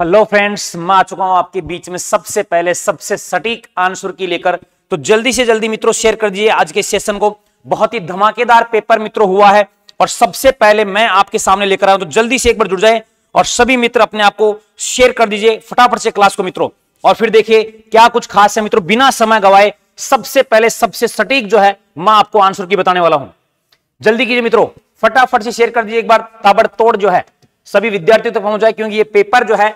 Hello friends, मैं आ चुका हूं आपके बीच में सबसे पहले सबसे सटीक आंसर की लेकर। तो जल्दी से जल्दी मित्रों शेयर कर दीजिए आज के सेशन को। बहुत ही धमाकेदार पेपर मित्रों हुआ है और सबसे पहले मैं आपके सामने लेकर आया हूं, तो जल्दी से एक बार जुड़ जाए और सभी मित्र अपने आप को शेयर कर दीजिए फटाफट से क्लास को मित्रों। और फिर देखिए क्या कुछ खास है मित्रों, बिना समय गवाए सबसे पहले सबसे सटीक जो है मैं आपको आंसर की बताने वाला हूं। जल्दी कीजिए मित्रों, फटाफट से शेयर कर दीजिए एक बार, ताबड़तोड़ जो है सभी विद्यार्थियों तक पहुंच जाए, क्योंकि ये पेपर जो है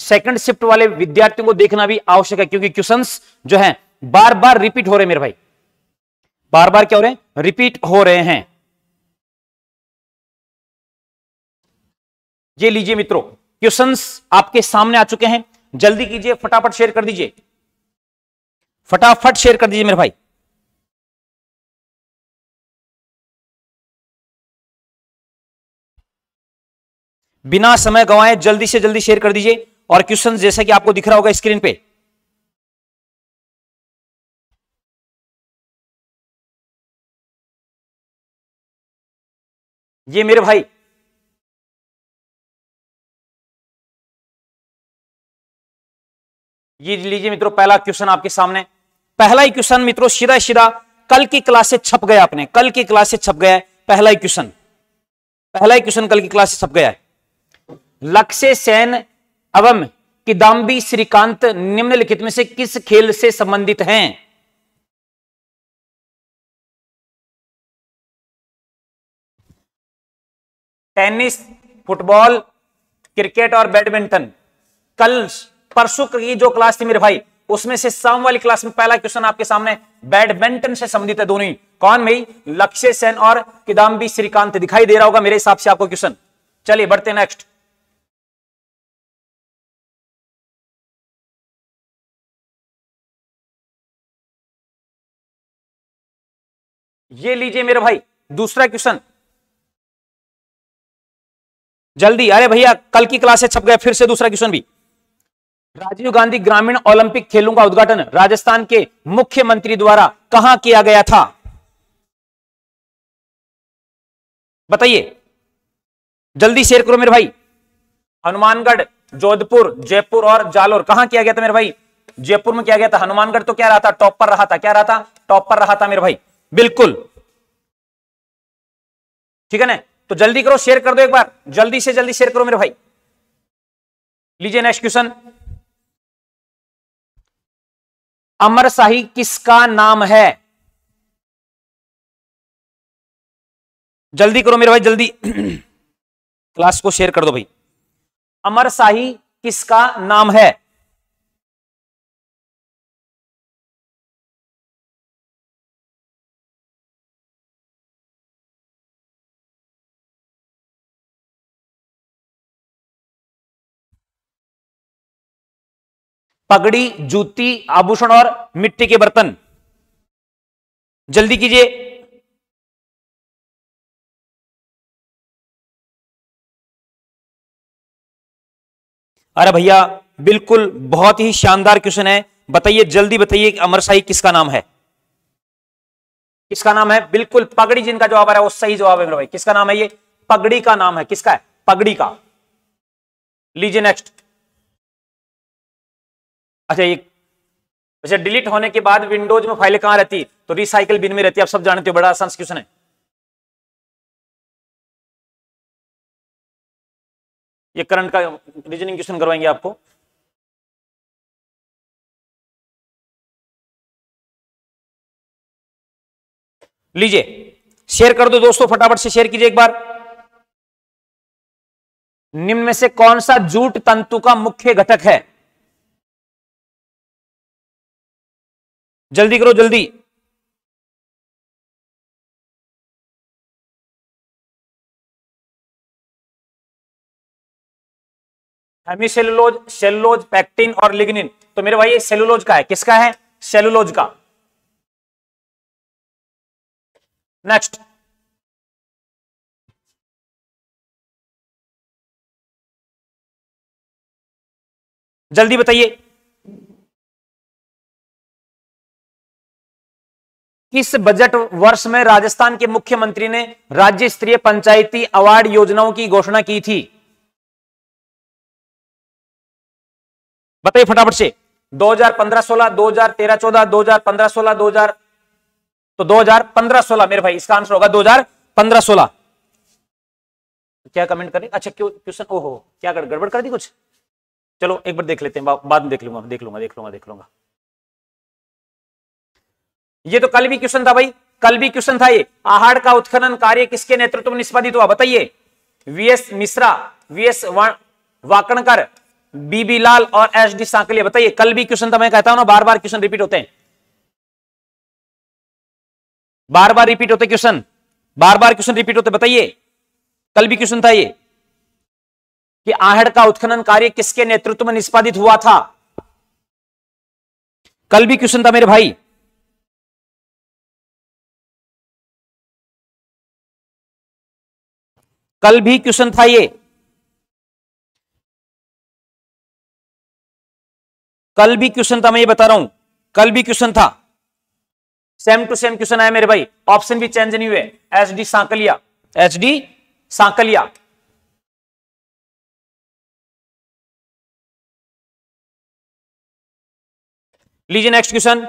सेकंड शिफ्ट वाले विद्यार्थियों को देखना भी आवश्यक है, क्योंकि क्वेश्चंस जो हैं बार बार रिपीट हो रहे हैं मेरे भाई, बार बार क्या हो रहे हैं, रिपीट हो रहे हैं। ये लीजिए मित्रों, क्वेश्चंस आपके सामने आ चुके हैं, जल्दी कीजिए फटाफट शेयर कर दीजिए, फटाफट शेयर कर दीजिए मेरे भाई। बिना समय गंवाए जल्दी से जल्दी शेयर कर दीजिए और क्वेश्चन जैसा कि आपको दिख रहा होगा स्क्रीन पे। ये मेरे भाई ये लीजिए मित्रों पहला क्वेश्चन आपके सामने। पहला ही क्वेश्चन मित्रों सीधा सीधा कल की क्लास से छप गया, आपने कल की क्लास से छप गया है पहला ही क्वेश्चन, पहला ही क्वेश्चन कल की क्लास से छप गया है। लक्ष्य सेन एवं किदाम्बी श्रीकांत निम्नलिखित में से किस खेल से संबंधित हैं? टेनिस, फुटबॉल, क्रिकेट और बैडमिंटन। कल परसों की जो क्लास थी मेरे भाई उसमें से शाम वाली क्लास में पहला क्वेश्चन आपके सामने बैडमिंटन से संबंधित है, दोनों ही। कौन भाई? लक्ष्य सेन और किदाम्बी श्रीकांत। दिखाई दे रहा होगा मेरे हिसाब से आपको क्वेश्चन। चलिए बढ़ते नेक्स्ट। ये लीजिए मेरे भाई दूसरा क्वेश्चन, जल्दी, अरे भैया कल की क्लास से छप गया फिर से दूसरा क्वेश्चन भी। राजीव गांधी ग्रामीण ओलंपिक खेलों का उद्घाटन राजस्थान के मुख्यमंत्री द्वारा कहां किया गया था? बताइए, जल्दी शेयर करो मेरे भाई। हनुमानगढ़, जोधपुर, जयपुर और जालोर। कहां किया गया था मेरे भाई? जयपुर में किया गया था। हनुमानगढ़ तो क्या रहा था, टॉप पर रहा था, क्या रहा था, टॉप पर रहा था मेरे भाई, बिल्कुल ठीक है ना। तो जल्दी करो शेयर कर दो एक बार, जल्दी से जल्दी शेयर करो मेरे भाई। लीजिए नेक्स्ट क्वेश्चन। अमर शाही किसका नाम है? जल्दी करो मेरे भाई, जल्दी क्लास को शेयर कर दो भाई। अमर शाही किसका नाम है? पगड़ी, जूती, आभूषण और मिट्टी के बर्तन। जल्दी कीजिए। अरे भैया बिल्कुल, बहुत ही शानदार क्वेश्चन है, बताइए जल्दी बताइए कि अमर शाही किसका नाम है, किसका नाम है? बिल्कुल पगड़ी, जिनका जवाब आ रहा है वो सही जवाब है मेरे भाई। किसका नाम है ये? पगड़ी का नाम है। किसका है? पगड़ी का। लीजिए नेक्स्ट। अच्छा ये अच्छा, डिलीट होने के बाद विंडोज में फाइलें कहां रहती? तो रिसाइकिल बिन में रहती है, आप सब जानते हो, बड़ा आसान क्वेश्चन है ये। करंट का रीजनिंग क्वेश्चन करवाएंगे आपको। लीजिए शेयर कर दो दोस्तों, फटाफट से शेयर कीजिए एक बार। निम्न में से कौन सा जूट तंतु का मुख्य घटक है? जल्दी करो जल्दी। हेमीसेलुलोज, सेलुलोज, पैक्टिन और लिग्निन। तो मेरे भाई ये सेलुलोज का है। किसका है? सेलुलोज का। नेक्स्ट। जल्दी बताइए किस बजट वर्ष में राजस्थान के मुख्यमंत्री ने राज्य स्तरीय पंचायती अवार्ड योजनाओं की घोषणा की थी? बताइए फटाफट से 2015-16, 2013-14, 2015-16, 2000 तो 2015-16 मेरे भाई इसका आंसर होगा 2015-16। क्या कमेंट करें? अच्छा क्वेश्चन ओहो क्या गड़बड़ कर दी कुछ? चलो एक बार देख लेते हैं, बाद में देख लूंगा। ये तो कल भी क्वेश्चन था भाई, कल भी क्वेश्चन था ये। आहाड़ का उत्खनन कार्य किसके नेतृत्व में निष्पादित हुआ? बताइए। VS Mishra, VS Wakankar, BB Lal और एसडी सांकलिया। बताइए, कल भी क्वेश्चन था, मैं कहता हूं ना बार बार क्वेश्चन रिपीट होते हैं, बार बार क्वेश्चन रिपीट होते। बताइए कल भी क्वेश्चन था ये कि आहड़ का उत्खनन कार्य किसके नेतृत्व में निष्पादित हुआ था। कल भी क्वेश्चन था मेरे भाई। कल भी क्वेश्चन था ये, कल भी क्वेश्चन था, मैं ये बता रहा हूं कल भी क्वेश्चन था। सेम टू सेम क्वेश्चन आया मेरे भाई, ऑप्शन भी चेंज नहीं हुए। एसडी सांकलिया। लीजिए नेक्स्ट क्वेश्चन।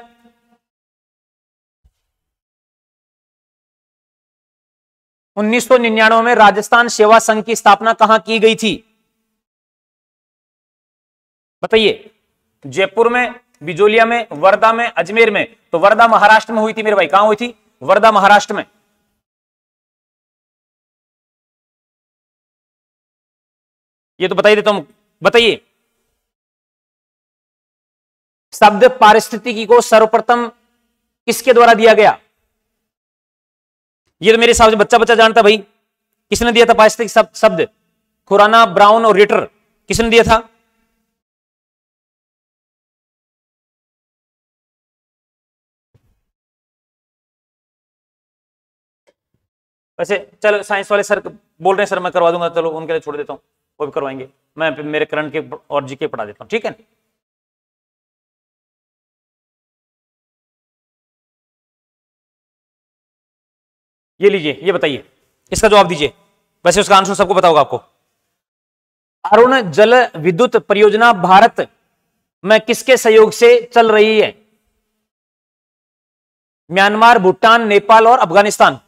उन्नीस सौ 1999 में राजस्थान सेवा संघ की स्थापना कहां की गई थी? बताइए। जयपुर में, बिजोलिया में, वर्धा में, अजमेर में। तो वर्धा महाराष्ट्र में हुई थी मेरे भाई। कहां हुई थी? वर्धा महाराष्ट्र में। ये तो बता ही देता हूं। बताइए, शब्द पारिस्थितिकी को सर्वप्रथम किसके द्वारा दिया गया? ये तो मेरे हिसाब से बच्चा जानता भाई। किसने दिया था पारिस्थितिक शब्द? खुराना, ब्राउन और रिटर। किसने दिया था? वैसे चलो साइंस वाले सर बोल रहे हैं सर मैं करवा दूंगा, चलो उनके लिए छोड़ देता हूं, वो भी करवाएंगे। मैं मेरे करंट के और जीके पढ़ा देता हूं, ठीक है। ये लीजिए, ये बताइए, इसका जवाब दीजिए। वैसे उसका आंसर सबको पता होगा आपको। अरुण जल विद्युत परियोजना भारत में किसके सहयोग से चल रही है? म्यांमार, भूटान, नेपाल और अफगानिस्तान।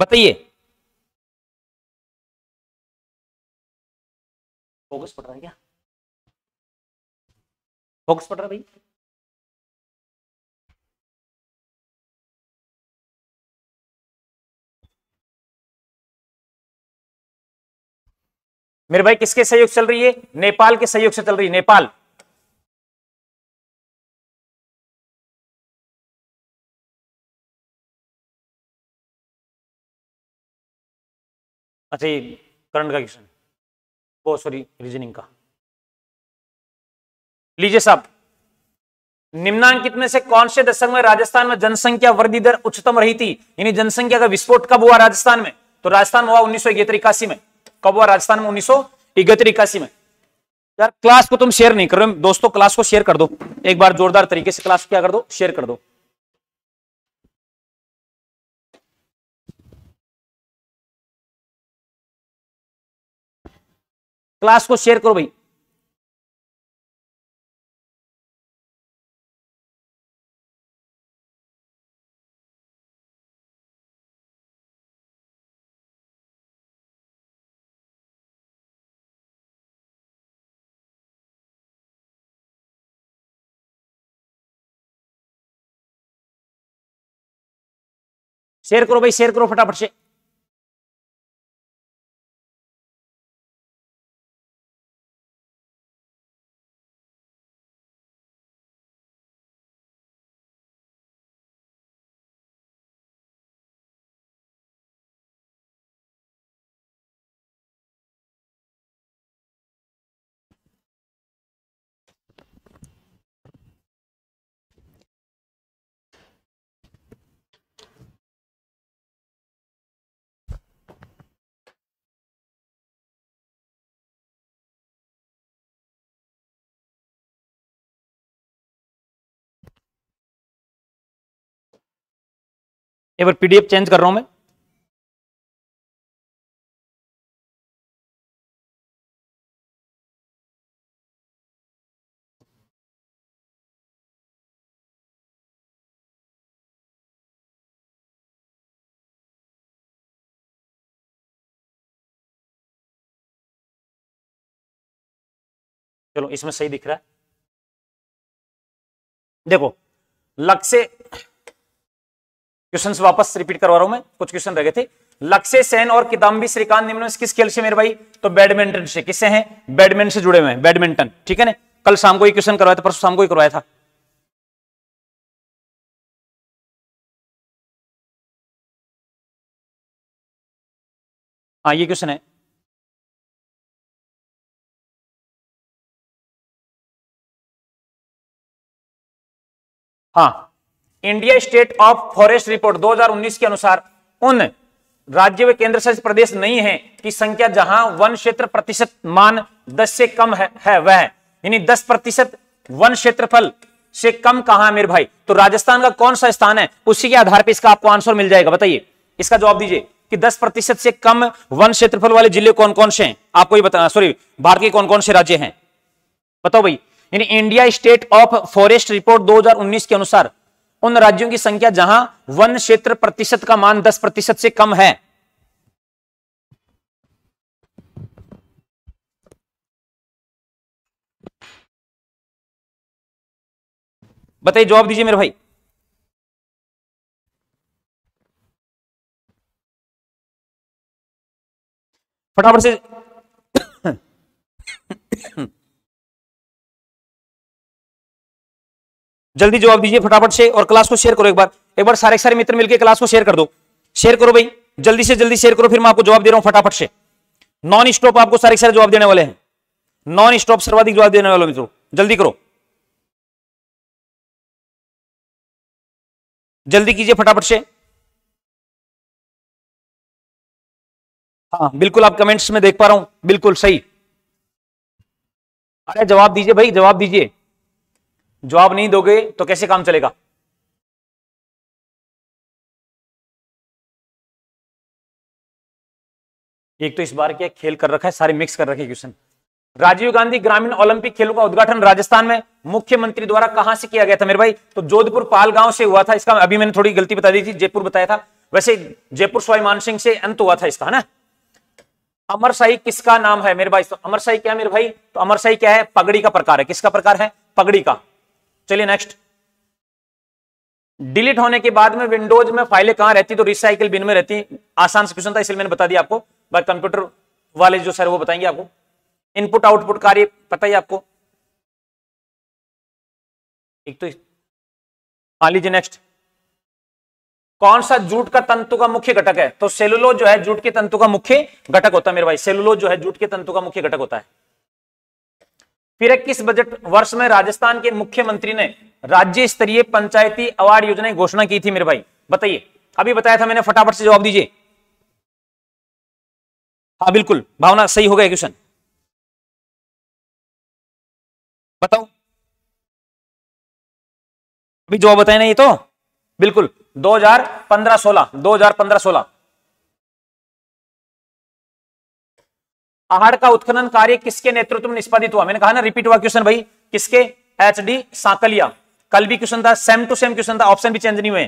बताइए। फोकस पड़ रहा है क्या? फोकस पड़ रहा है भाई? मेरे भाई किसके सहयोग चल रही है? नेपाल के सहयोग से चल रही है, नेपाल। अच्छा ये करंट का क्वेश्चन, बहुत सॉरी रीजनिंग का। लीजिए साहब, निम्नांकित में से कौन से दशक में राजस्थान में जनसंख्या वृद्धि दर उच्चतम रही थी? यानी जनसंख्या का विस्फोट कब हुआ राजस्थान में? तो राजस्थान हुआ 1971-81 में। कब हुआ राजस्थान में? 1971-81 में। यार क्लास को तुम शेयर नहीं कर रहे हो दोस्तों, क्लास को शेयर कर दो एक बार, जोरदार तरीके से क्लास क्या कर दो, शेयर कर दो। क्लास को शेयर करो भाई। शेयर करो भाई, शेयर करो फटाफट से। एक बार पीडीएफ चेंज कर रहा हूं मैं। चलो इसमें सही दिख रहा है। देखो लक्ष्य, क्वेश्चंस वापस रिपीट करवा रहा हूं मैं, कुछ क्वेश्चन रह गए थे। लक्ष्य सेन और किदाम्बी श्रीकांत निम्न में से किस खेल से मेरे भाई, तो बैडमिंटन से। किससे हैं, बैडमिंटन से जुड़े हुए हैं, बैडमिंटन। ठीक है ना, कल शाम को ये क्वेश्चन करवाया था, परसों शाम को ही करवाया था। हाँ ये क्वेश्चन है, हाँ। India state of forest report 2019 के अनुसार उन राज्य व केंद्र शासित प्रदेश नहीं है कि संख्या जहां वन क्षेत्र प्रतिशत मान 10 से कम है वह, यानी 10% वन क्षेत्रफल से कम कहां है मेरे भाई, तो राजस्थान का कौन सा स्थान है, उसी के आधार पर इसका आपको आंसर मिल जाएगा। बताइए इसका जवाब दीजिए कि 10% से कम वन क्षेत्रफल वाले जिले कौन कौन से हैं, आपको ही बताना, सॉरी भारत के कौन कौन से राज्य हैं, बताओ भाई। यानी India state of forest report 2019 के अनुसार उन राज्यों की संख्या जहां वन क्षेत्र प्रतिशत का मान 10% से कम है। बताइए जवाब दीजिए मेरे भाई। फटाफट से जल्दी जवाब दीजिए फटाफट से, और क्लास को शेयर करो एक बार सारे मित्र मिलकर क्लास को शेयर कर दो, शेयर करो भाई जल्दी से जल्दी शेयर करो, फिर मैं आपको जवाब दे रहा हूं फटाफट से। नॉन स्टॉप आपको सारे जवाब देने वाले हैं, नॉन स्टॉप सर्वाधिक जवाब देने वाले मित्रों, जल्दी करो, जल्दी कीजिए फटाफट से। हाँ बिल्कुल, आप कमेंट्स में देख पा रहा हूं, बिल्कुल सही। अरे जवाब दीजिए भाई, जवाब दीजिए, जवाब नहीं दोगे तो कैसे काम चलेगा। एक तो इस बार क्या खेल कर रखा है, सारे मिक्स कर रखे क्वेश्चन। राजीव गांधी ग्रामीण ओलंपिक खेलों का उद्घाटन राजस्थान में मुख्यमंत्री द्वारा कहां से किया गया था मेरे भाई, तो जोधपुर पालगांव से हुआ था। इसका अभी मैंने थोड़ी गलती बता दी थी, जयपुर बताया था, वैसे जयपुर स्वाई मानसिंह से अंत हुआ था इसका, है ना। अमर शाही किसका नाम है मेरे भाई, तो अमर शाही क्या है मेरे भाई, तो अमर शाही क्या है, पगड़ी का प्रकार है। किसका प्रकार है, पगड़ी का। चलिए नेक्स्ट, डिलीट होने के बाद में विंडोज में फाइलें कहां रहती, तो रिसाइकिल बिन में रहती। आसान से क्वेश्चन था इसलिए मैंने बता दिया आपको, बाकी कंप्यूटर वाले जो सर वो बताएंगे आपको। इनपुट आउटपुट कार्य पता ही आपको, एक तो मान लीजिए। नेक्स्ट, कौन सा जूट का तंतु का मुख्य घटक है, तो सेलुलोज जो है जूट के तंतु का मुख्य घटक होता है मेरे भाई, सेलुलोज जो है जूट के तंतु का मुख्य घटक होता है। फिर किस बजट वर्ष में राजस्थान के मुख्यमंत्री ने राज्य स्तरीय पंचायती अवार्ड योजना की घोषणा की थी मेरे भाई, बताइए। अभी बताया था मैंने, फटाफट से जवाब दीजिए। हाँ बिल्कुल भावना, सही हो गया क्वेश्चन, बताओ अभी जवाब बताए ना ये, तो बिल्कुल 2015-16। आहड़ का उत्खनन कार्य किसके नेतृत्व में निष्पादित हुआ, मैंने कहा ना रिपीट हुआ क्वेश्चन भाई, किसके, एचडी सांकलिया। कल भी क्वेश्चन था, सेम टू सेम क्वेश्चन था, ऑप्शन भी चेंज नहीं हुए।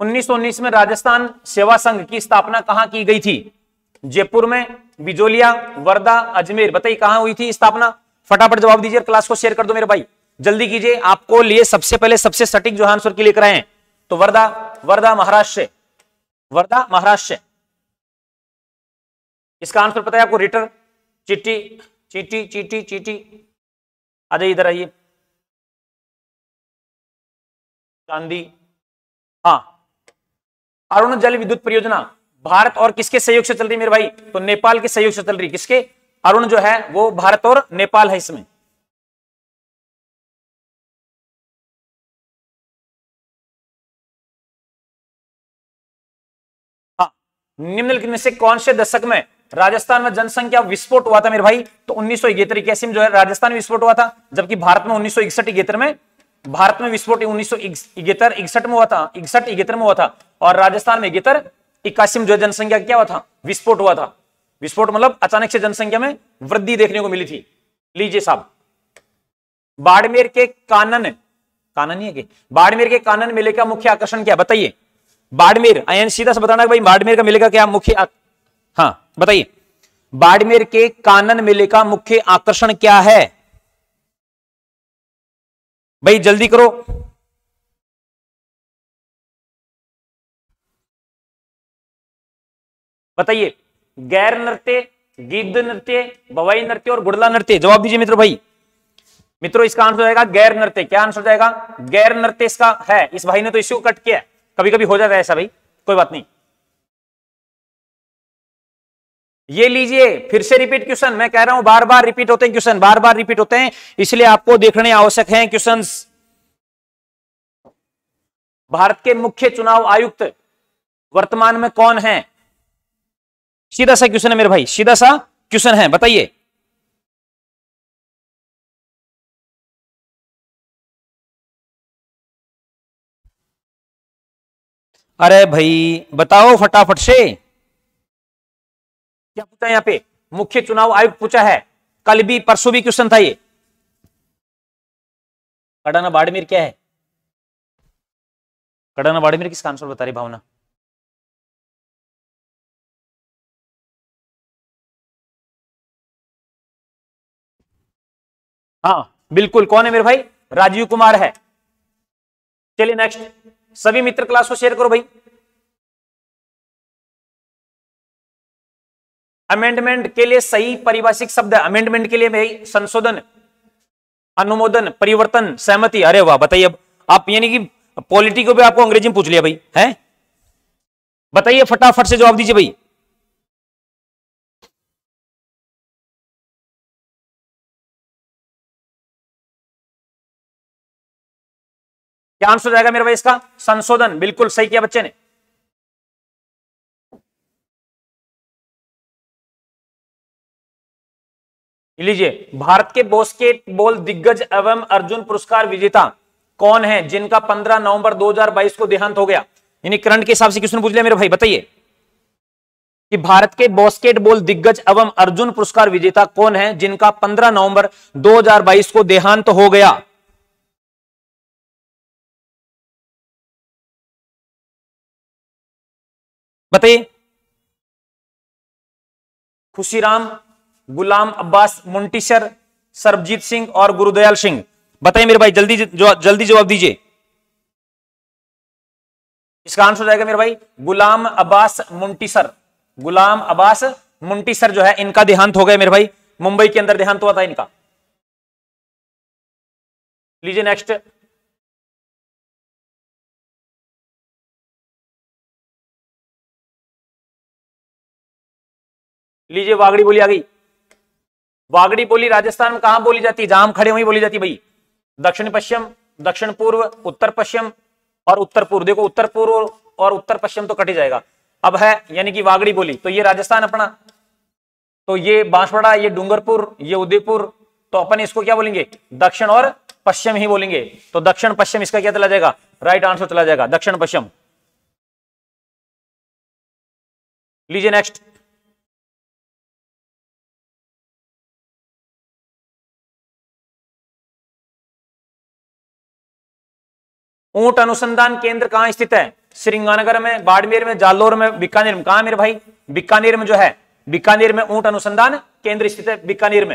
1919 में राजस्थान सेवा संघ की स्थापना कहां की गई थी, जयपुर में, बिजोलिया, वर्धा, अजमेर, बताइए कहां हुई थी स्थापना। फटाफट जवाब दीजिए, क्लास को शेयर कर दो मेरे भाई, जल्दी कीजिए। आपको लिए सबसे पहले सबसे सटीक जो आंसर की लेकर आए हैं, तो वर्धा महाराष्ट्र से, वर्धा महाराष्ट्र से। इसका आंसर पता है आपको, रिटर, चिट्टी चिट्टी चिट्टी चिट्टी, आ जाइए इधर आइए, चांदी। हाँ, अरुण जल विद्युत परियोजना भारत और किसके सहयोग से चल रही मेरे भाई, तो नेपाल के सहयोग से चल रही। किसके, अरुण जो है वो भारत और नेपाल है इसमें। निम्नलिखित में से कौन से दशक में राजस्थान में जनसंख्या विस्फोट हुआ था मेरे भाई, तो 1971 में जो है राजस्थान में विस्फोट हुआ था, जबकि भारत में 1961 में, भारत में विस्फोट 1961 में हुआ था, 61 में हुआ था, और राजस्थान में 81 में जो है जनसंख्या क्या हुआ था, विस्फोट हुआ था। विस्फोट मतलब अचानक से जनसंख्या में वृद्धि देखने को मिली थी। लीजिए साहब, बाड़मेर के कानन मेले का मुख्य आकर्षण क्या, बताइए। बाड़मेर, आईएन सीधा से बताना है भाई, बाड़मेर का मिलेगा क्या मुख्य, हाँ बताइए। बाड़मेर के कानन मेले का मुख्य आकर्षण क्या है? भाई जल्दी करो। बताइए, गैर नृत्य, गिद्ध नृत्य, भवाई नृत्य और गुड़ला नृत्य। जवाब दीजिए मित्रों। भाई मित्रों इसका आंसर जाएगा गैर नृत्य। क्या आंसर जाएगा? गैर नृत्य इसका है। इस भाई ने तो इश्यू कट किया, कभी कभी हो जाता है ऐसा भाई, कोई बात नहीं। ये लीजिए फिर से रिपीट क्वेश्चन। मैं कह रहा हूं बार बार रिपीट होते हैं क्वेश्चन, बार बार रिपीट होते हैं, इसलिए आपको देखने आवश्यक हैं क्वेश्चंस। भारत के मुख्य चुनाव आयुक्त वर्तमान में कौन है? सीधा सा क्वेश्चन है मेरे भाई, सीधा सा क्वेश्चन है। बताइए अरे भाई बताओ फटाफट से। क्या पूछा है यहाँ पे? मुख्य चुनाव आयुक्त पूछा है। कल भी परसों भी क्वेश्चन था ये। कड़ाना बाड़मेर क्या है? कड़ाना बाड़मेर किसका आंसर बता रही भावना? हाँ बिल्कुल, कौन है मेरे भाई? राजीव कुमार है। चलिए नेक्स्ट, सभी मित्र क्लास को शेयर करो भाई। अमेंडमेंट के लिए सही परिभाषिक शब्द है। अमेंडमेंट के लिए भाई संशोधन, अनुमोदन, परिवर्तन, सहमति। अरे वाह बताइए, अब आप यानी कि पॉलिटी को भी आपको अंग्रेजी में पूछ लिया भाई है। बताइए फटाफट से जवाब दीजिए भाई। क्या आंसर जाएगा मेरे भाई इसका? संशोधन। बिल्कुल सही किया बच्चे ने। लीजिए, भारत के बास्केटबॉल दिग्गज एवं अर्जुन पुरस्कार विजेता कौन है जिनका 15 नवंबर 2022 को देहांत हो गया? यानी करंट के हिसाब से क्वेश्चन पूछ लिया मेरे भाई। बताइए कि भारत के बास्केटबॉल दिग्गज एवं अर्जुन पुरस्कार विजेता कौन है जिनका 15 नवंबर 2022 को देहांत हो गया? बताइए। खुशीराम, गुलाम अब्बास मुंटिशर, सरबजीत सिंह और गुरुदयाल सिंह। बताइए मेरे भाई, जल्दी जवाब दीजिए। इसका आंसर जाएगा मेरे भाई गुलाम अब्बास मुंटिशर। गुलाम अब्बास मुंटिशर जो है, इनका देहांत हो गया मेरे भाई। मुंबई के अंदर देहांत हुआ था इनका। लीजिए नेक्स्ट, लीजिए वागड़ी बोली आ गई। वागड़ी बोली राजस्थान में कहां बोली जाती है? जहां हम खड़े वहीं बोली जाती है भाई। दक्षिण पश्चिम, दक्षिण पूर्व, उत्तर पश्चिम और उत्तर पूर्व। देखो उत्तर पूर्व और उत्तर पश्चिम तो कटे जाएगा। अब है यानी कि वागड़ी बोली, तो ये राजस्थान अपना, तो ये बांसवाड़ा, ये डूंगरपुर, ये उदयपुर, तो अपन इसको क्या बोलेंगे? दक्षिण और पश्चिम ही बोलेंगे। तो दक्षिण पश्चिम इसका क्या चला जाएगा? राइट आंसर चला जाएगा दक्षिण पश्चिम। लीजिए नेक्स्ट, ऊंट अनुसंधान केंद्र कहां स्थित है? श्रीगंगानगर में, बाड़मेर में, जालोर में, बीकानेर में। कहां मेरे भाई? बीकानेर में जो है, बीकानेर में ऊंट अनुसंधान केंद्र स्थित है, बीकानेर में।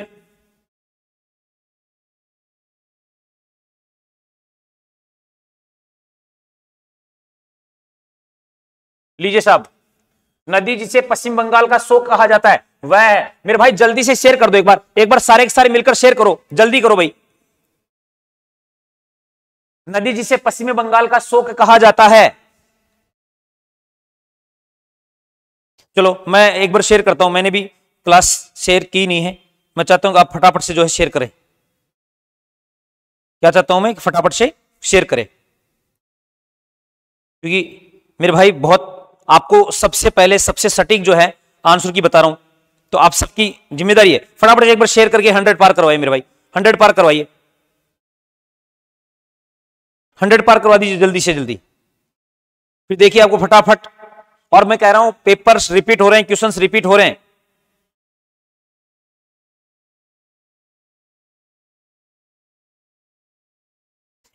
लीजिए साहब, नदी जिसे पश्चिम बंगाल का शोक कहा जाता है वह है मेरे भाई। जल्दी से शेयर कर दो एक बार सारे के सारे मिलकर शेयर करो, जल्दी करो भाई। नदी जिसे पश्चिम बंगाल का शोक कहा जाता है। चलो मैं एक बार शेयर करता हूं, मैंने भी क्लास शेयर की नहीं है। मैं चाहता हूं कि आप फटाफट से जो है शेयर करें। क्या चाहता हूं मैं? फटाफट से शेयर करें, क्योंकि मेरे भाई बहुत आपको सबसे पहले सबसे सटीक जो है आंसर की बता रहा हूं, तो आप सबकी जिम्मेदारी है। फटाफट एक बार शेयर करके 100 पार करवाइए मेरे भाई, 100 पार करवाइए, 100 पार करवा दीजिए जल्दी से जल्दी। फिर देखिए आपको फटाफट, और मैं कह रहा हूं पेपर्स रिपीट हो रहे हैं, क्वेश्चंस रिपीट हो रहे हैं।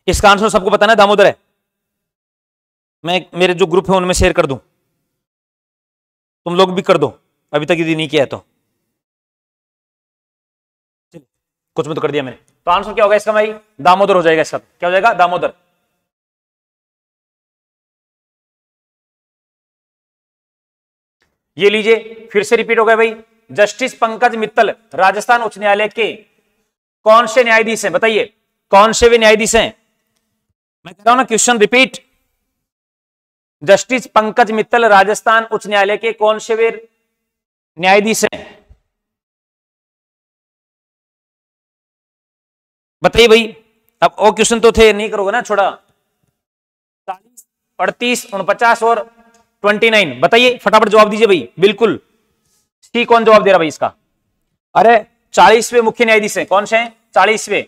इसका आंसर सबको बताना है, दामोदर है। मैं मेरे जो ग्रुप है उनमें शेयर कर दूं, तुम लोग भी कर दो, अभी तक यदि नहीं किया है तो। कुछ भी तो कर दिया मैंने, तो आंसर क्या होगा इसका भाई? दामोदर हो जाएगा इसका। क्या हो जाएगा? दामोदर। ये लीजिए फिर से रिपीट हो गया भाई। जस्टिस पंकज मित्तल राजस्थान उच्च न्यायालय के कौन से न्यायाधीश हैं? बताइए कौन से वे न्यायाधीश हैं? मैं कह रहा हूं ना question repeat. Justice Pankaj Mittal Rajasthan उच्च न्यायालय के कौन से वे न्यायाधीश हैं? बताइए भाई। अब और क्वेश्चन तो थे, नहीं करोगे ना छोड़ा। 40, 38, 49 और 29 बताइए, फटाफट जवाब दीजिए भाई। बिल्कुल ठीक, कौन जवाब दे रहा भाई इसका? अरे 40वें मुख्य न्यायाधीश हैं। कौन से हैं? 40वें।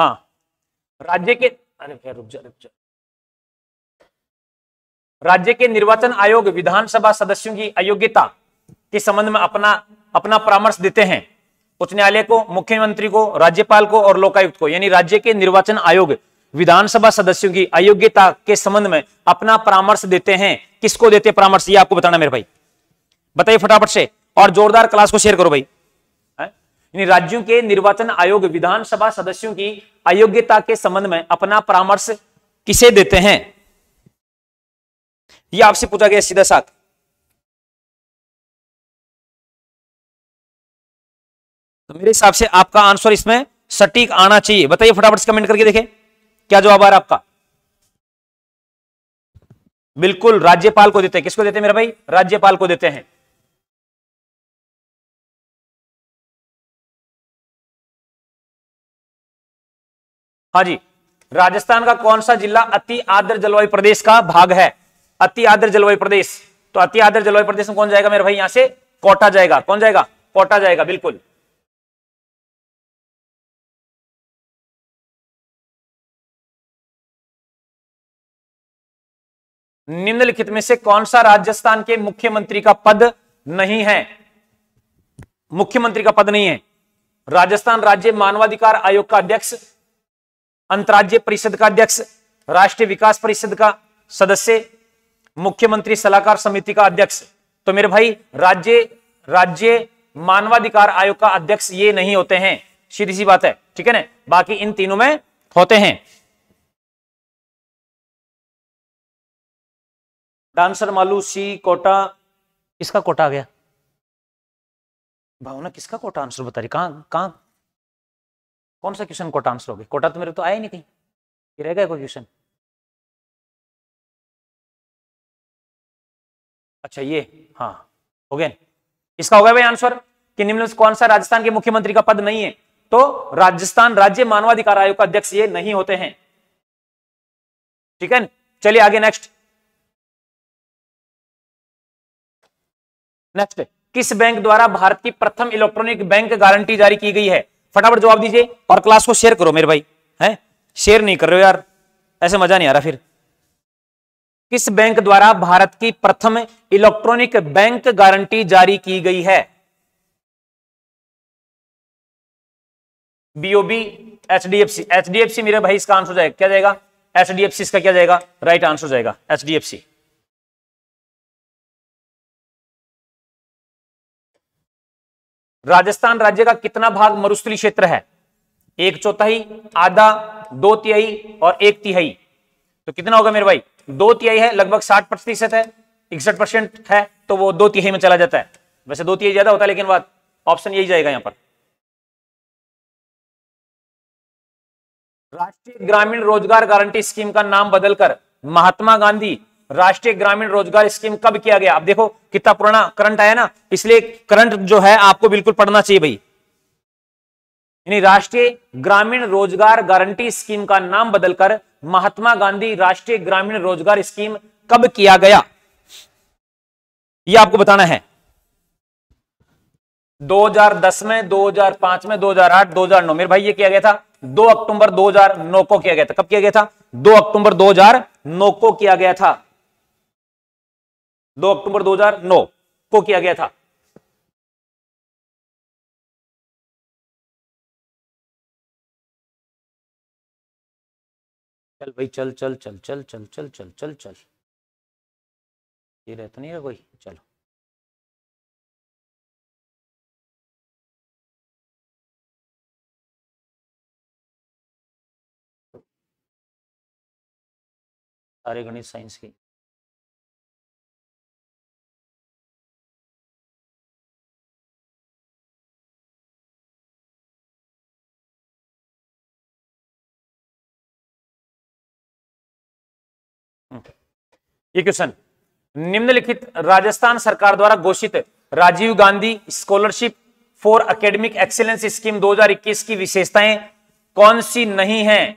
हाँ, राज्य के, अरे फिर रुक जा। राज्य के निर्वाचन आयोग विधानसभा सदस्यों की अयोग्यता के संबंध में अपना परामर्श देते हैं। उच्च न्यायालय को, मुख्यमंत्री को, राज्यपाल को और लोकायुक्त को। यानी राज्य के निर्वाचन आयोग विधानसभा सदस्यों की अयोग्यता के संबंध में अपना परामर्श देते हैं। किसको देते परामर्श, ये आपको बताना मेरे भाई। बताइए फटाफट से और जोरदार क्लास को शेयर करो भाई। राज्यों के निर्वाचन आयोग विधानसभा सदस्यों की अयोग्यता के संबंध में अपना परामर्श किसे देते हैं? यह आपसे पूछा गया सीधा साथ। तो मेरे हिसाब से आपका आंसर इसमें सटीक आना चाहिए। बताइए फटाफट से कमेंट करके देखें क्या जवाब आ रहा है आपका। बिल्कुल राज्यपाल को देते हैं। किसको देते हैं मेरा भाई? राज्यपाल को देते हैं। हाँ जी। राजस्थान का कौन सा जिला अति आर्द्र जलवायु प्रदेश का भाग है? अति आर्द्र जलवायु प्रदेश। तो अति आर्द्र जलवायु प्रदेश में कौन जाएगा मेरे भाई? यहां से कोटा जाएगा। कौन जाएगा? कोटा जाएगा। बिल्कुल। निम्नलिखित में से कौन सा राजस्थान के मुख्यमंत्री का पद नहीं है? मुख्यमंत्री का पद नहीं है। राजस्थान राज्य मानवाधिकार आयोग का अध्यक्ष, अंतर्राज्य परिषद का अध्यक्ष, राष्ट्रीय विकास परिषद का सदस्य, मुख्यमंत्री सलाहकार समिति का अध्यक्ष। तो मेरे भाई राज्य मानवाधिकार आयोग का अध्यक्ष ये नहीं होते हैं। सीधी सी बात है, ठीक है ना। बाकी इन तीनों में होते हैं। डांसर मालू सी कोटा, किसका कोटा आ गया भावना? किसका कोटा आंसर बता रही? कहां कौन सा क्वेश्चन कोटा आंसर हो गया? कोटा तो मेरे तो आया नहीं कहीं, ये रह गया कोई क्वेश्चन। अच्छा ये, हाँ हो गया। इसका हो गया भाई आंसर कि निम्न में से कौन सा राजस्थान के मुख्यमंत्री का पद नहीं है? तो राजस्थान राज्य मानवाधिकार आयोग का अध्यक्ष ये नहीं होते हैं, ठीक है। चलिए आगे नेक्स्ट। किस बैंक द्वारा भारत की प्रथम इलेक्ट्रॉनिक बैंक गारंटी जारी की गई है? फटाफट जवाब दीजिए और क्लास को शेयर करो मेरे भाई। हैं, शेयर नहीं कर रहे हो यार, ऐसे मजा नहीं आ रहा। फिर किस बैंक द्वारा भारत की प्रथम इलेक्ट्रॉनिक बैंक गारंटी जारी की गई है? BOB, HDFC. एचडीएफसी मेरे भाई इसका आंसर जाएगा। क्या जाएगा? एचडीएफसी। इसका क्या जाएगा? राइट आंसर जाएगा एचडीएफसी। राजस्थान राज्य का कितना भाग मरुस्थली क्षेत्र है? 1/4, आधा, 2/3 और 1/3। तो कितना होगा मेरे भाई? 2/3 है, लगभग 60% है, 61% है, तो वो 2/3 में चला जाता है। वैसे 2/3 ज्यादा होता है, लेकिन बात ऑप्शन यही जाएगा यहां पर। राष्ट्रीय ग्रामीण रोजगार गारंटी स्कीम का नाम बदलकर महात्मा गांधी राष्ट्रीय ग्रामीण रोजगार स्कीम कब किया गया? आप देखो कितना पुराना करंट आया ना, इसलिए करंट जो है आपको बिल्कुल पढ़ना चाहिए भाई। यानी राष्ट्रीय ग्रामीण रोजगार गारंटी स्कीम का नाम बदलकर महात्मा गांधी राष्ट्रीय ग्रामीण रोजगार स्कीम कब किया गया, यह आपको बताना है। 2010 में, 2005 में, 2008, 2009। मेरे भाई ये किया गया था 2 अक्टूबर 2009 को किया गया था। कब किया गया था? 2 अक्टूबर 2009 को किया गया था। 2 अक्टूबर 2009 को किया गया था। चल भाई चल चल चल चल चल चल चल चल चल ये रहता नहीं है कोई। चलो सारे गणित साइंस की ये क्वेश्चन। निम्नलिखित राजस्थान सरकार द्वारा घोषित Rajiv Gandhi scholarship for academic excellence scheme 2021 की विशेषताएं कौन सी नहीं हैं?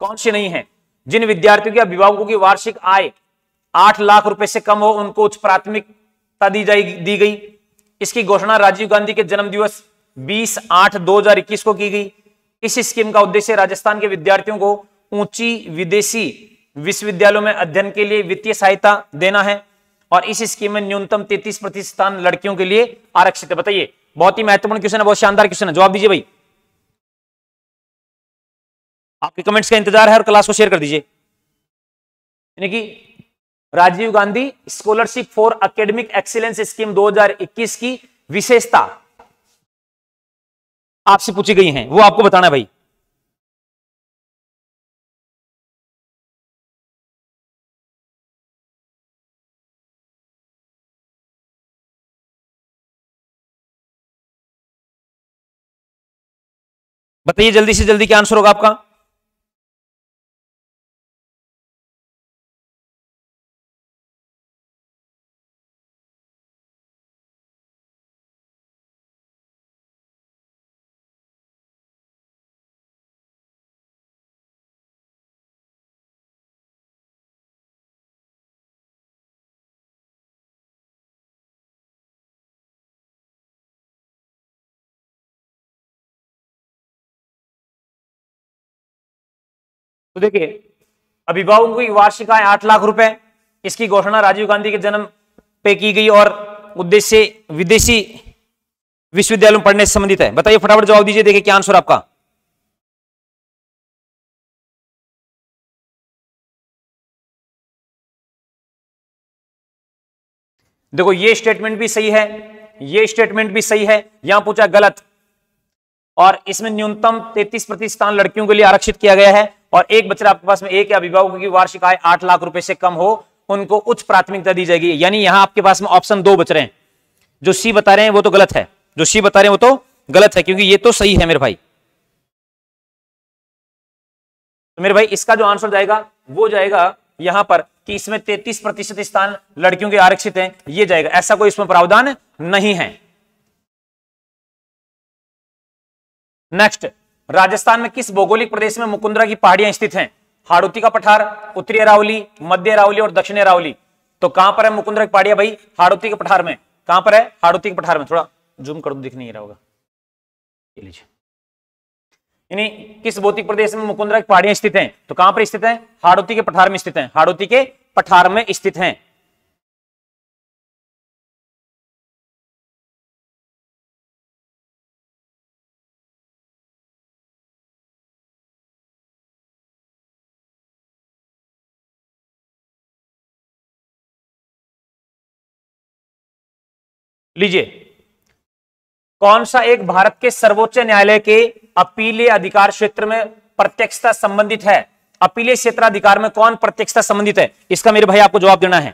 कौन सी नहीं हैं? जिन विद्यार्थियों के अभिभावकों की वार्षिक आय 8 लाख रुपए से कम हो उनको उच्च प्राथमिकता दी गई। इसकी घोषणा राजीव गांधी के जन्म दिवस 20/8/2021 को की गई। इस स्कीम का उद्देश्य राजस्थान के विद्यार्थियों को ऊंची विदेशी विश्वविद्यालयों में अध्ययन के लिए वित्तीय सहायता देना है और इस स्कीम में न्यूनतम 33% स्थान लड़कियों के लिए आरक्षित है। बताइए, बहुत ही महत्वपूर्ण क्वेश्चन है, बहुत शानदार क्वेश्चन है। जवाब दीजिए भाई, आपके कमेंट्स का इंतजार है और क्लास को शेयर कर दीजिए। यानी कि Rajiv Gandhi scholarship for academic excellence scheme 2021 की विशेषता आपसे पूछी गई है, वो आपको बताना है भाई। बताइए जल्दी से जल्दी, क्या आंसर होगा आपका? तो देखिए, अभिभावकों की वार्षिक आय 8 लाख रुपए, इसकी घोषणा राजीव गांधी के जन्म पे की गई और उद्देश्य विदेशी विश्वविद्यालयों में पढ़ने से संबंधित है। बताइए फटाफट जवाब दीजिए, देखिए क्या आंसर आपका। देखो ये स्टेटमेंट भी सही है, ये स्टेटमेंट भी सही है, यहां पूछा गलत, और इसमें न्यूनतम 33% स्थान लड़कियों के लिए आरक्षित किया गया है और एक बच्चा आपके पास में एक अभिभावकों की वार्षिक आय 8 लाख रुपए से कम हो उनको उच्च प्राथमिकता दी जाएगी। यानी यहां आपके पास में ऑप्शन 2 बच रहे हैं। जो सी बता रहे हैं वो तो गलत है, जो सी बता रहे हैं वो तो गलत है, क्योंकि ये तो सही है मेरे भाई। तो मेरे भाई इसका जो आंसर जाएगा वो जाएगा यहां पर कि इसमें 33% स्थान लड़कियों के आरक्षित है, ये जाएगा। ऐसा कोई इसमें प्रावधान नहीं है। नेक्स्ट, राजस्थान में किस भौगोलिक प्रदेश में मुकुंदरा की पहाड़ियां स्थित हैं? हाड़ौती का पठार, उत्तरी अरावली, मध्य अरावली और दक्षिण अरावली। तो कहां पर है मुकुंदरा की पहाड़ियां भाई? हाड़ौती के पठार में। कहां पर है? हाड़ौती के पठार में। थोड़ा जूम कर दो, दिख नहीं रहा होगा, ये लीजिए। यानी किस भौतिक प्रदेश में मुकुंदरा की पहाड़ियां स्थित है? तो कहां पर स्थित है? हाड़ौती के पठार में स्थित है, हाड़ौती के पठार में स्थित है। लीजिए, कौन सा एक भारत के सर्वोच्च न्यायालय के अपीलीय अधिकार क्षेत्र में प्रत्यक्षता संबंधित है? अपीलीय क्षेत्राधिकार में कौन प्रत्यक्षता संबंधित है? इसका मेरे भाई आपको जवाब देना है,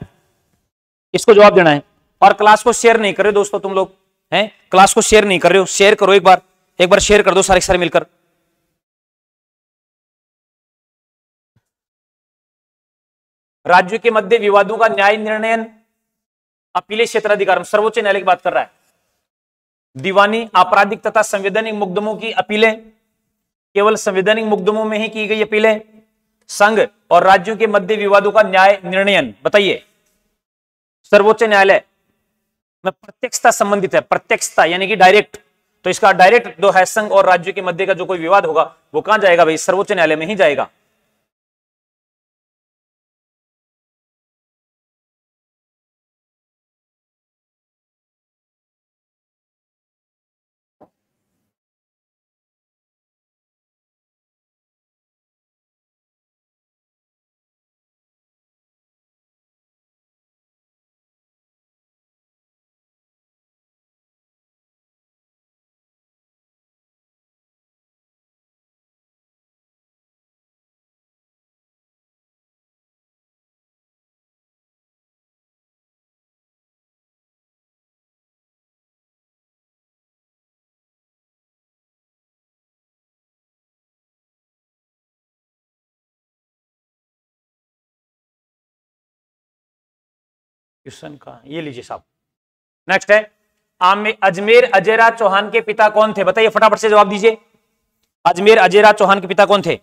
इसको जवाब देना है। और क्लास को शेयर नहीं कर रहे दोस्तों, तुम लोग हैं क्लास को शेयर नहीं कर रहे हो, शेयर करो, एक बार शेयर कर दो सारे सारे मिलकर। राज्यों के मध्य विवादों का न्याय निर्णय अपीलीय क्षेत्राधिकार में, सर्वोच्च न्यायालय की बात कर रहा है। दीवानी, आपराधिक तथा संवैधानिक मुकदमों की अपीलें, केवल संवैधानिक मुकदमों में ही की गई अपीलें। संघ और राज्यों के मध्य विवादों का न्याय निर्णयन, बताइए सर्वोच्च न्यायालय में प्रत्यक्षता संबंधित है। प्रत्यक्षता यानी कि डायरेक्ट, तो इसका डायरेक्ट जो है संघ और राज्यों के मध्य का जो कोई विवाद होगा वो कहां जाएगा भाई? सर्वोच्च न्यायालय में ही जाएगा। क्वेश्चन का ये लीजिए साहब। नेक्स्ट है अजमेर अजयराज चौहान के पिता कौन थे, बताइए फटाफट से जवाब दीजिए। अजमेर अजयराज चौहान के पिता कौन थे?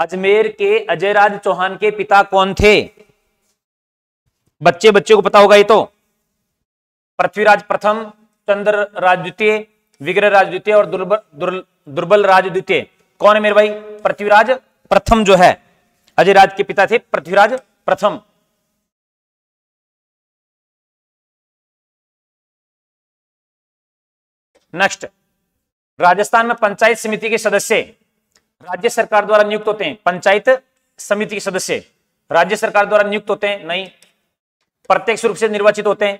अजमेर के अजयराज चौहान के पिता कौन थे? बच्चे बच्चे को पता होगा ये तो। पृथ्वीराज प्रथम, चंद्र राज द्वितीय, विग्रह राज द्वितीय और दुर्बल राज द्वितीय। कौन है मेरे भाई? पृथ्वीराज प्रथम जो है अजयराज के पिता थे, पृथ्वीराज प्रथम। नेक्स्ट, राजस्थान में पंचायत समिति के सदस्य राज्य सरकार द्वारा नियुक्त होते हैं। पंचायत समिति के सदस्य राज्य सरकार द्वारा नियुक्त होते हैं? नहीं। प्रत्यक्ष रूप से निर्वाचित होते हैं?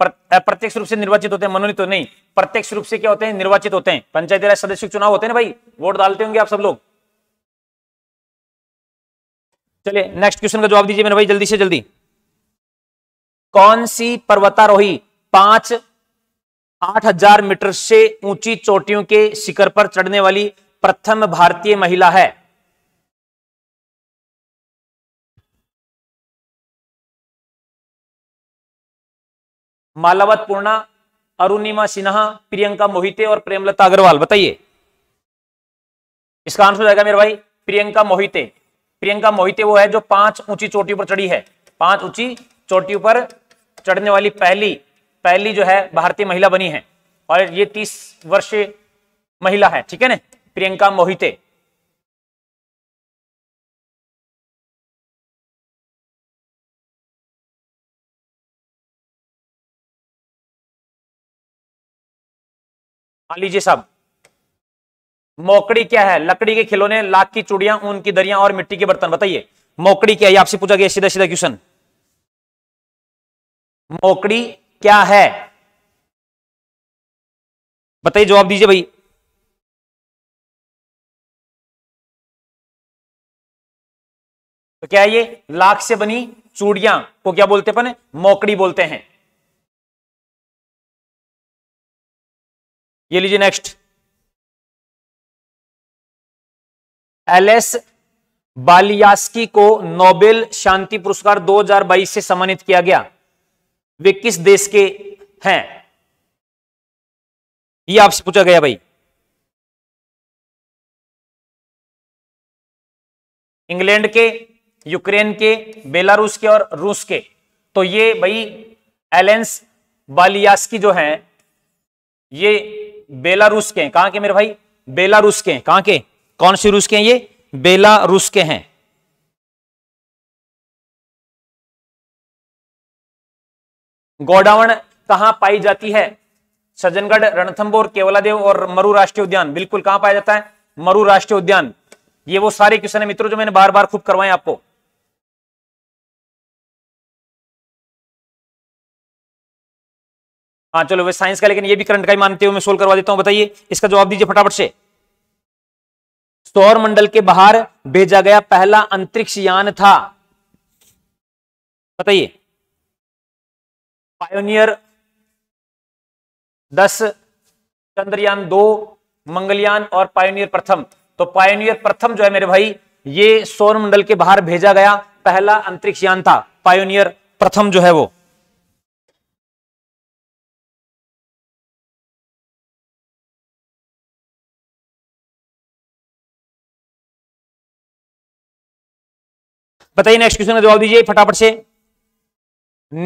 प्रत्यक्ष रूप से निर्वाचित होते हैं, मनोनीत तो नहीं। प्रत्यक्ष रूप से क्या होते हैं? निर्वाचित होते हैं। पंचायती राज सदस्य चुनाव होते हैं ना भाई, वोट डालते होंगे आप सब लोग। चलिए नेक्स्ट क्वेश्चन का जवाब दीजिए मेरे भाई जल्दी से जल्दी। कौन सी पर्वतारोही 8,000 मीटर से ऊंची चोटियों के शिखर पर चढ़ने वाली प्रथम भारतीय महिला है? मालावत पूर्णा, अरुणिमा सिन्हा, प्रियंका मोहिते और प्रेमलता अग्रवाल, बताइए। इसका आंसर आएगा मेरे भाई प्रियंका मोहिते। प्रियंका मोहिते वो है जो 5 ऊंची चोटियों पर चढ़ी है। 5 ऊंची चोटियों पर चढ़ने वाली पहली जो है भारतीय महिला बनी है और ये 30 वर्षीय महिला है, ठीक है ना, प्रियंका मोहिते। लीजिए साहब। मोकड़ी क्या है? लकड़ी के खिलौने, लाख की चूड़ियां, ऊन की दरियां और मिट्टी के बर्तन, बताइए मोकड़ी क्या है? आपसे पूछा गया सीधा सीधा क्वेश्चन, मोकड़ी क्या है बताइए, जवाब दीजिए भाई। तो क्या है ये? लाख से बनी चूड़ियां को क्या बोलते हैं? मोकड़ी बोलते हैं। ये लीजिए नेक्स्ट। एलएस बालियास्की को नोबेल शांति पुरस्कार 2022 से सम्मानित किया गया, वे किस देश के हैं? ये आपसे पूछा गया भाई। इंग्लैंड के, यूक्रेन के, बेलारूस के और रूस के। तो ये भाई एलेंस बालियास्की जो हैं ये बेलारूस के हैं। कहां के मेरे भाई? बेलारूस के हैं। कहां के? कौन से रूस के हैं? ये बेलारूस के हैं। गोडावण कहां पाई जाती है? सज्जनगढ़, रणथंबोर, केवलादेव और मरु राष्ट्रीय उद्यान। बिल्कुल कहां पाया जाता है? मरु राष्ट्रीय उद्यान। ये वो सारे क्वेश्चन है मित्रों जो मैंने बार बार खूब करवाए आपको। हाँ चलो वे साइंस का, लेकिन ये भी करंट का ही मानते हुए मैं सोल्व करवा देता हूं, बताइए इसका जवाब दीजिए फटाफट से। सौर मंडल के बाहर भेजा गया पहला अंतरिक्ष यान था, बताइए। पायोनियर 10, चंद्रयान 2, मंगलयान और पायोनियर प्रथम। तो पायोनियर प्रथम जो है मेरे भाई ये सौर मंडल के बाहर भेजा गया पहला अंतरिक्ष यान था, पायोनियर प्रथम जो है वो। बताइए नेक्स्ट क्वेश्चन का जवाब दीजिए फटाफट से।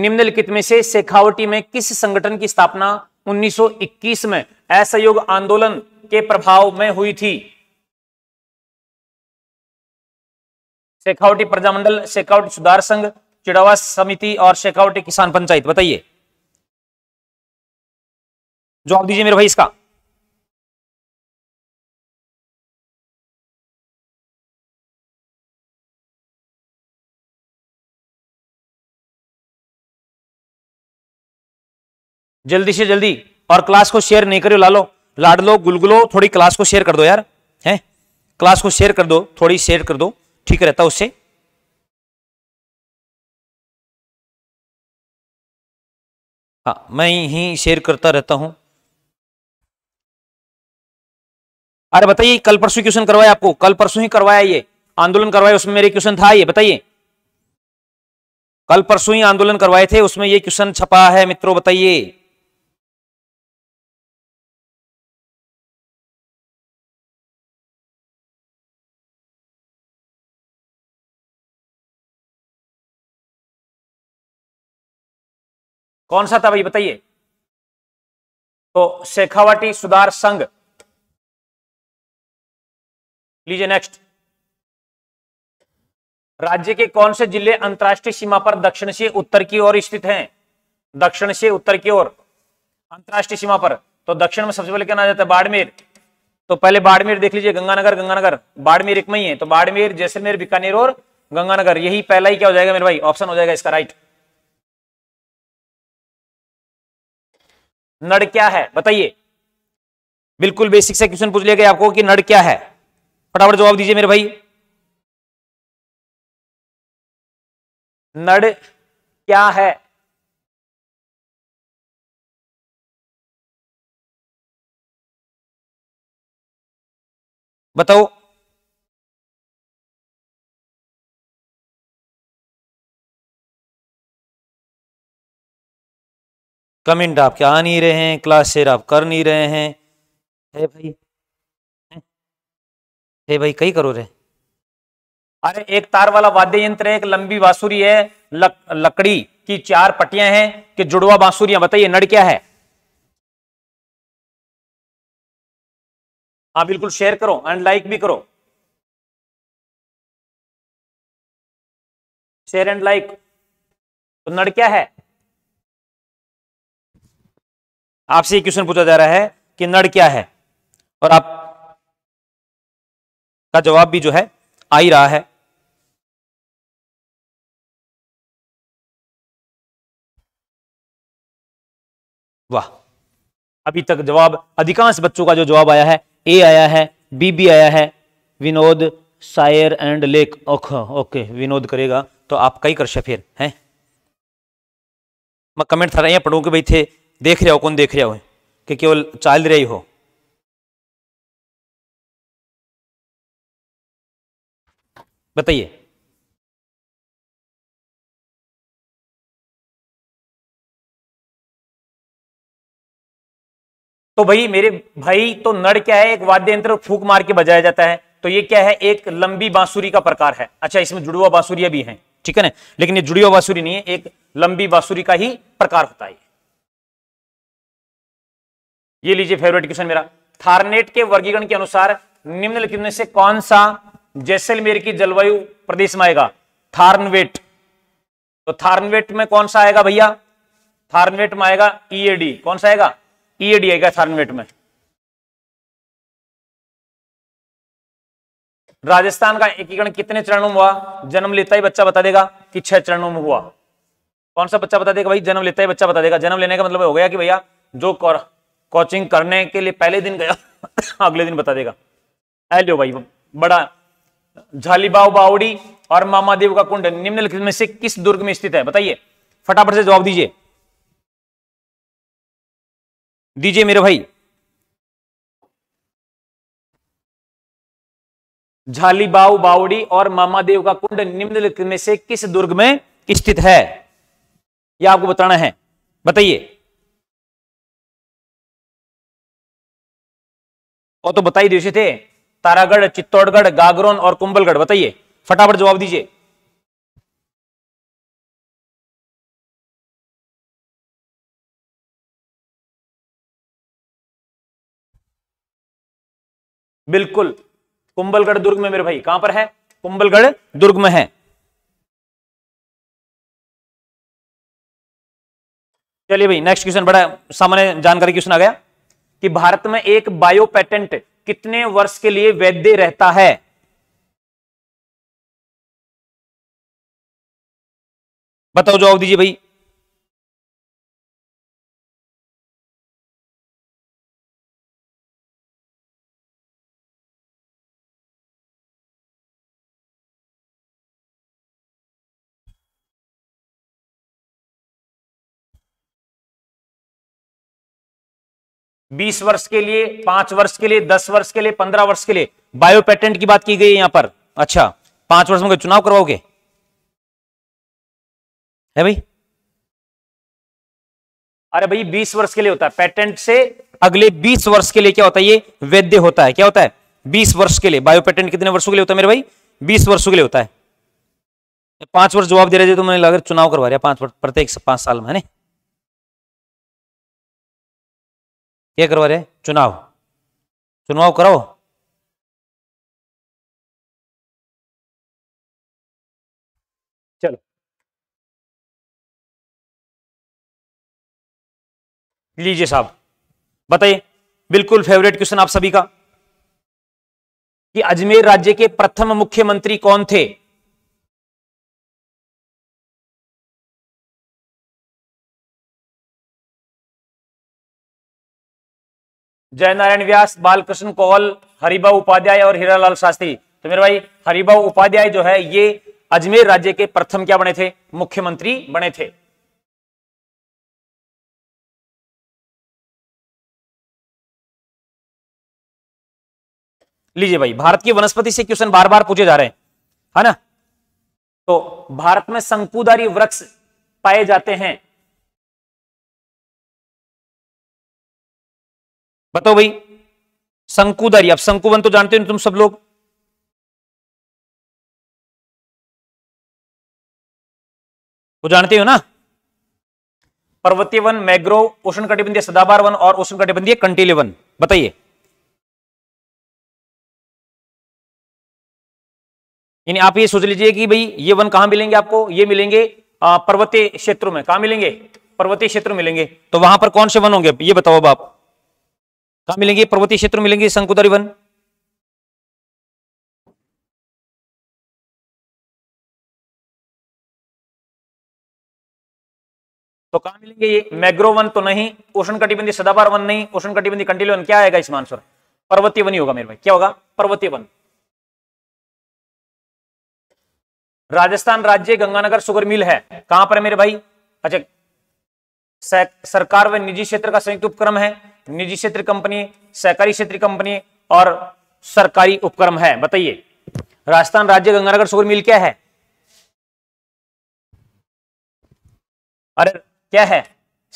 निम्नलिखित में से शेखावटी में किस संगठन की स्थापना 1921 में असहयोग आंदोलन के प्रभाव में हुई थी? शेखावटी प्रजामंडल, शेखावटी सुधार संघ, चिड़ावा समिति और शेखावटी किसान पंचायत, बताइए जवाब दीजिए मेरे भाई इसका। जल्दी से जल्दी, और क्लास को शेयर नहीं करो लालो लाडलो गुलगुलो, थोड़ी क्लास को शेयर कर दो यार, हैं, क्लास को शेयर कर दो, थोड़ी शेयर कर दो, ठीक रहता उससे। हाँ मैं ही शेयर करता रहता हूं। अरे बताइए कल परसों क्वेश्चन करवाया आपको, कल परसों ही करवाया ये आंदोलन करवाए उसमें मेरे क्वेश्चन था ये, बताइए कल परसों ही आंदोलन करवाए थे उसमें ये क्वेश्चन छपा है मित्रों, बताइए कौन सा था भाई, बताइए। तो शेखावाटी सुधार संघ, लीजिए नेक्स्ट, राज्य के कौन से जिले अंतर्राष्ट्रीय सीमा पर दक्षिण से उत्तर की ओर स्थित हैं? दक्षिण से उत्तर की ओर अंतर्राष्ट्रीय सीमा पर, तो दक्षिण में सबसे पहले क्या आ जाता है? बाड़मेर। तो पहले बाड़मेर देख लीजिए, गंगानगर, गंगानगर बाड़मेर एक में ही है, तो बाड़मेर, जैसलमेर, बीकानेर और गंगानगर, यही पहला ही क्या हो जाएगा मेरे भाई, ऑप्शन हो जाएगा इसका राइट। नड़ क्या है बताइए, बिल्कुल बेसिक से क्वेश्चन पूछ लिया गया आपको कि नड़ क्या है, फटाफट जवाब दीजिए मेरे भाई। नड़ क्या है, बताओ। कमेंट आपके आ नहीं रहे हैं, क्लास शेयर आप कर नहीं रहे हैं, हे भाई हे भाई कई करो रहे। अरे एक तार वाला वाद्य यंत्र है, एक लंबी बांसुरी है, लकड़ी की चार पट्टियां हैं कि जुड़वा बांसुरियां, बताइए नड़ क्या है। हाँ बिल्कुल शेयर करो एंड लाइक भी करो, शेयर एंड लाइक। तो नड़ क्या है आपसे क्वेश्चन पूछा जा रहा है कि नड़ क्या है, और आप का जवाब भी जो है आ ही रहा है। वाह, अभी तक जवाब अधिकांश बच्चों का जो जवाब आया है ए आया है, बी आया है, विनोद शायर एंड लेख, ओके विनोद करेगा तो आप कई कर सफेर हैं। मैं कमेंट था रही पढ़ू के भाई थे, देख रहे हो कौन देख रहे हो कि केवल चाल रही हो। बताइए तो भाई मेरे भाई, तो नड़ क्या है, एक वाद्य यंत्र फूक मार के बजाया जाता है, तो ये क्या है, एक लंबी बांसुरी का प्रकार है। अच्छा इसमें जुड़वा बांसुरियां भी हैं, ठीक है ना, लेकिन ये जुड़वा बांसुरी नहीं है, एक लंबी बांसुरी का ही प्रकार होता है। ये लीजिए फेवरेट क्वेश्चन मेरा, थारनेट के वर्गीकरण के अनुसार निम्नलिखित में से कौन सा जैसलमेर की जलवायु प्रदेश में आएगा? थार्नवेट। तो थार्नवेट में कौन सा आएगा भैया? थार्नवेट में आएगा ईएडी। कौन सा आएगा? ईएडी आएगा थार्नवेट में। राजस्थान का एकीकरण कितने चरणों में हुआ? जन्म लेता ही बच्चा बता देगा कि 6 चरणों में हुआ। कौन सा बच्चा बता देगा भाई? जन्म लेता ही बच्चा बता देगा। जन्म लेने का मतलब हो गया कि भैया जो कोचिंग करने के लिए पहले दिन गया अगले दिन बता देगा। हेलो भाई, बड़ा झालीबाव बावड़ी और मामादेव का कुंड निम्नलिखित में से किस दुर्ग में स्थित है? बताइए फटाफट से जवाब दीजिए, दीजिए मेरे भाई। झालीबाव बावड़ी और मामादेव का कुंड निम्नलिखित में से किस दुर्ग में स्थित है, यह आपको बताना है, बताइए। और तो बताई दिए थे तारागढ़, चित्तौड़गढ़, गागरोन और कुंबलगढ़, बताइए फटाफट जवाब दीजिए। बिल्कुल कुंबलगढ़ दुर्ग में मेरे भाई, कहां पर है? कुंबलगढ़ दुर्ग में है। चलिए भाई नेक्स्ट क्वेश्चन, बड़ा सामान्य जानकारी क्वेश्चन आ गया कि भारत में एक बायो पेटेंट कितने वर्ष के लिए वैध रहता है? बताओ जवाब दीजिए भाई। बीस वर्ष के लिए, 5 वर्ष के लिए, 10 वर्ष के लिए, 15 वर्ष के लिए, बायो पेटेंट की बात की गई है यहां पर। अच्छा 5 वर्ष में कोई चुनाव करवाओगे? है भाई? अरे भाई 20 वर्ष के लिए होता है, पेटेंट से अगले 20 वर्ष के लिए क्या होता है, ये वैध होता है। क्या होता है? 20 वर्ष के लिए। बायो पेटेंट कितने वर्षों के लिए होता है मेरे भाई? 20 वर्षों के लिए होता है। 5 वर्ष जवाब दे रहे थे तो मैंने लगा चुनाव करवा रहा 5 वर्ष प्रत्येक 5 साल में, है ना? क्या करवा रहे? चुनाव। चुनाव कराओ। चलो लीजिए साहब बताइए, बिल्कुल फेवरेट क्वेश्चन आप सभी का, कि अजमेर राज्य के प्रथम मुख्यमंत्री कौन थे? जयनारायण व्यास, बालकृष्ण कोवल, हरिभाऊ उपाध्याय और हीरालाल शास्त्री। तो मेरे भाई हरिभाऊ उपाध्याय जो है ये अजमेर राज्य के प्रथम क्या बने थे? मुख्यमंत्री बने थे। लीजिए भाई, भारत की वनस्पति से क्वेश्चन बार बार पूछे जा रहे हैं, है ना? तो भारत में शंकुधारी वृक्ष पाए जाते हैं, बताओ भाई। शंकुधारी, अब शंकुवन तो जानते हो तुम सब लोग, वो जानते हो ना। पर्वतीय वन, मैग्रोव, उष्णकटिबंधीय सदाबहार वन और उष्णकटिबंधीय कंटीले वन, बताइए यानी आप ये सोच लीजिए कि भाई ये वन कहां मिलेंगे आपको? ये मिलेंगे पर्वतीय क्षेत्रों में। कहां मिलेंगे? पर्वतीय क्षेत्रों मिलेंगे। तो वहां पर कौन से वन होंगे ये बताओ अब आप, कहां मिलेंगे? पर्वतीय क्षेत्र मिलेंगे शंकुधारी वन। तो कहां मिलेंगे ये? मैग्रोव वन तो नहीं, उष्णकटिबंधीय सदाबहार वन नहीं, उष्णकटिबंधीय कंटीले वन। क्या आएगा इसमें आंसर? पर्वतीय वन ही होगा मेरे भाई। क्या होगा? पर्वतीय वन। राजस्थान राज्य गंगानगर सुगर मिल है, कहां पर है मेरे भाई? अच्छा, सरकार व निजी क्षेत्र का संयुक्त उपक्रम है, निजी क्षेत्र कंपनी, सहकारी क्षेत्र कंपनी और सरकारी उपक्रम है, बताइए। राजस्थान राज्य गंगानगर सुगर मिल क्या है? अरे क्या है?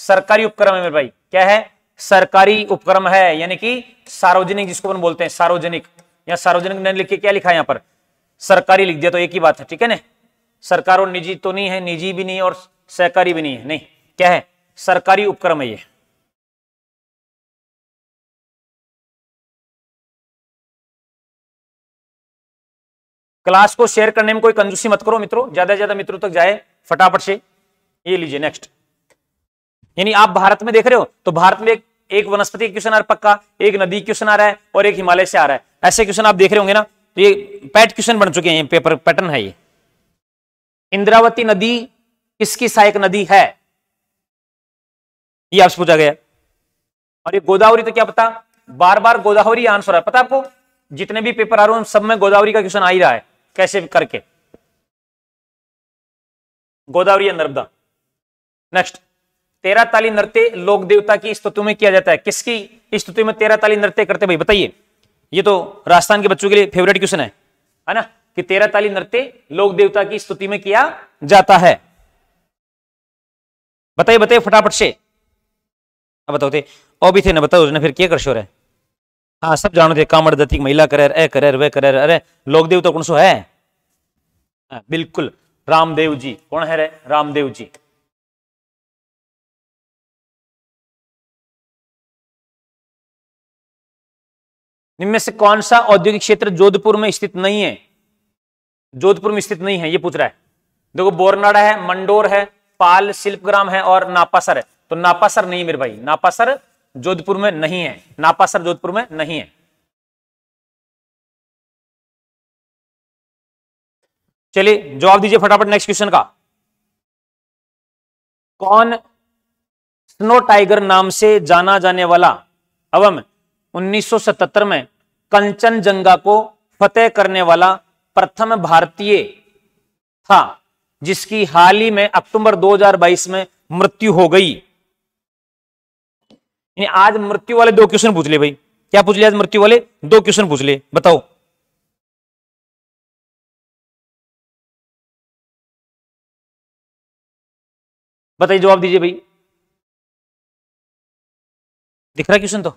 सरकारी उपक्रम है मेरे भाई। क्या है? सरकारी उपक्रम है, यानी कि सार्वजनिक, जिसको अपन बोलते हैं सार्वजनिक। या सार्वजनिक ने लिख के क्या लिखा है यहां पर? सरकारी लिख दिया, तो एक ही बात है, ठीक है ना? सरकार और निजी तो नहीं है, निजी भी नहीं और सहकारी भी नहीं है, नहीं। क्या है? सरकारी उपक्रम है ये। क्लास को शेयर करने में कोई कंजूसी मत करो मित्रों, ज्यादा से ज्यादा मित्रों तक जाए फटाफट से। ये लीजिए नेक्स्ट, यानी आप भारत में देख रहे हो तो भारत में एक वनस्पति क्वेश्चन आ रहा है पक्का, एक नदी क्वेश्चन आ रहा है और एक हिमालय से आ रहा है। ऐसे क्वेश्चन आप देख रहे होंगे ना, तो ये पैट क्वेश्चन बन चुके हैं, पेपर पैटर्न है ये। इंद्रावती नदी किसकी सहायक नदी है, ये आपसे पूछा गया। और ये गोदावरी, तो क्या पता बार बार गोदावरी आंसर है, पता आपको जितने भी पेपर आ रहे हैं सब में गोदावरी का क्वेश्चन आ ही रहा है, कैसे करके, गोदावरी या नर्मदा। नेक्स्ट, तेरा ताली नृत्य लोक देवता की स्तुति में किया जाता है, किसकी स्तुति में तेरा ताली नृत्य करते भाई बताइए? ये तो राजस्थान के बच्चों के लिए फेवरेट क्वेश्चन है ना, कि तेरा ताली नृत्य लोक देवता की स्तुति में किया जाता है, बताइए बताइए फटाफट से। अब बताओते और भी थे ना, बताओ उसने फिर क्या कर शोर है? हाँ सब जानो थे, कामड़ दत्ती महिला करेर, ए करेर, वे करेर। अरे लोक देवता कौन सो है? बिल्कुल रामदेव जी। कौन है रे? रामदेव जी। इनमें से कौन सा औद्योगिक क्षेत्र जोधपुर में स्थित नहीं है? जोधपुर में स्थित नहीं है ये पूछ रहा है। देखो बोरनाड़ा है, मंडोर है, पाल शिल्पग्राम है और नापासर है। तो नापासर नहीं मेरे भाई, नापासर जोधपुर में नहीं है, नापासर जोधपुर में नहीं है। चलिए जवाब दीजिए फटाफट नेक्स्ट क्वेश्चन का। कौन स्नो टाइगर नाम से जाना जाने वाला अवम 1977 में कंचनजंगा को फतेह करने वाला प्रथम भारतीय था, जिसकी हाल ही में अक्टूबर 2022 में मृत्यु हो गई? आज मृत्यु वाले दो क्वेश्चन पूछ ले भाई। क्या पूछ लिया? आज मृत्यु वाले दो क्वेश्चन पूछ ले, बताओ। बताइए, जवाब दीजिए भाई। दिख रहा है क्वेश्चन तो?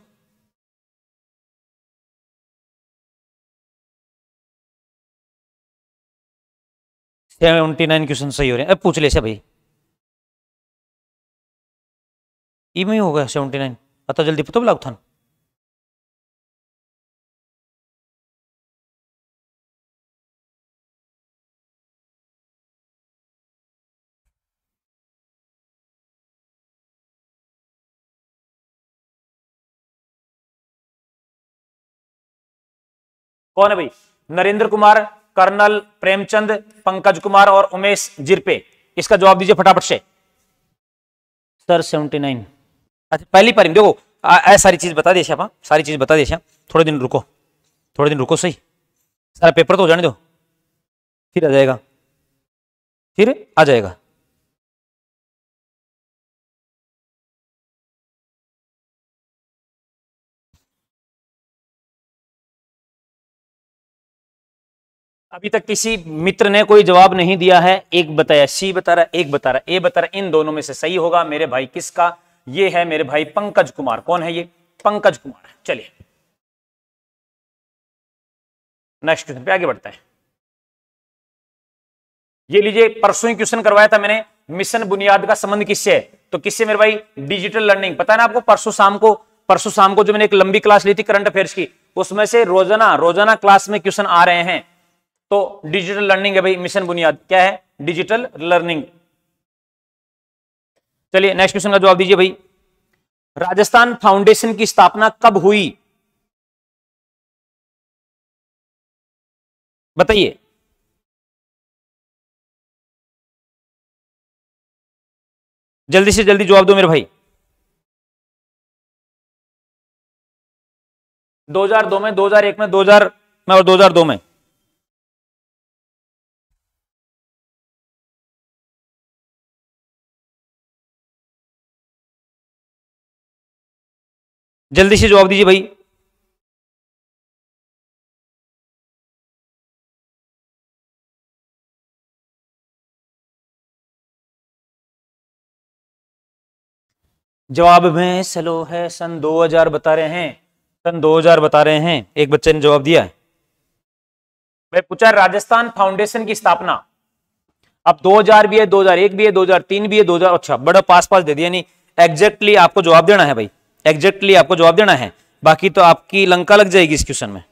सेवेंटी क्वेश्चन सही हो रहे हैं। अब पूछ ले से भाई, ई में ही होगा 79। पता जल्दी पता बोला उत्थान। कौन है भाई? नरेंद्र कुमार, कर्नल प्रेमचंद, पंकज कुमार और उमेश जिरपे। इसका जवाब दीजिए फटाफट से सर। 79। अच्छा पहली पारी देखो, सारी चीज बता दे आप, सारी चीज बता दे। थोड़े दिन रुको, थोड़े दिन रुको सही, सारा पेपर तो हो जाने दो, फिर आ जाएगा, फिर आ जाएगा। अभी तक किसी मित्र ने कोई जवाब नहीं दिया है। एक बताया सी बता रहा है, एक बता रहा है ए बता रहा है। इन दोनों में से सही होगा मेरे भाई किसका? ये है मेरे भाई पंकज कुमार। कौन है ये? पंकज कुमार। चलिए नेक्स्ट क्वेश्चन पे आगे बढ़ते हैं। ये लीजिए, परसों ही क्वेश्चन करवाया था मैंने, मिशन बुनियाद का संबंध किससे है? तो किससे मेरे भाई? Digital learning. पता है ना आपको, परसों शाम को जो मैंने एक लंबी क्लास ली थी करंट अफेयर्स की, उसमें से रोजाना क्लास में क्वेश्चन आ रहे हैं। तो डिजिटल लर्निंग है भाई मिशन बुनियाद। क्या है? Digital learning. चलिए नेक्स्ट क्वेश्चन का जवाब दीजिए भाई। राजस्थान फाउंडेशन की स्थापना कब हुई? बताइए। जल्दी से जल्दी जवाब दो मेरे भाई। 2002 में, 2001 में, 2000 में और 2002 में। जल्दी से जवाब दीजिए भाई। जवाब में स्लो है, सन 2000 बता रहे हैं, सन 2000 बता रहे हैं। एक बच्चे ने जवाब दिया है भाई, पूछा राजस्थान फाउंडेशन की स्थापना। अब 2000 भी है, 2001 भी है, 2003 भी है, 2000। अच्छा बड़ा पास दे दिया, नहीं एग्जैक्टली आपको जवाब देना है भाई, एग्जैक्टली आपको जवाब देना है, बाकी तो आपकी लंका लग जाएगी इस क्वेश्चन में।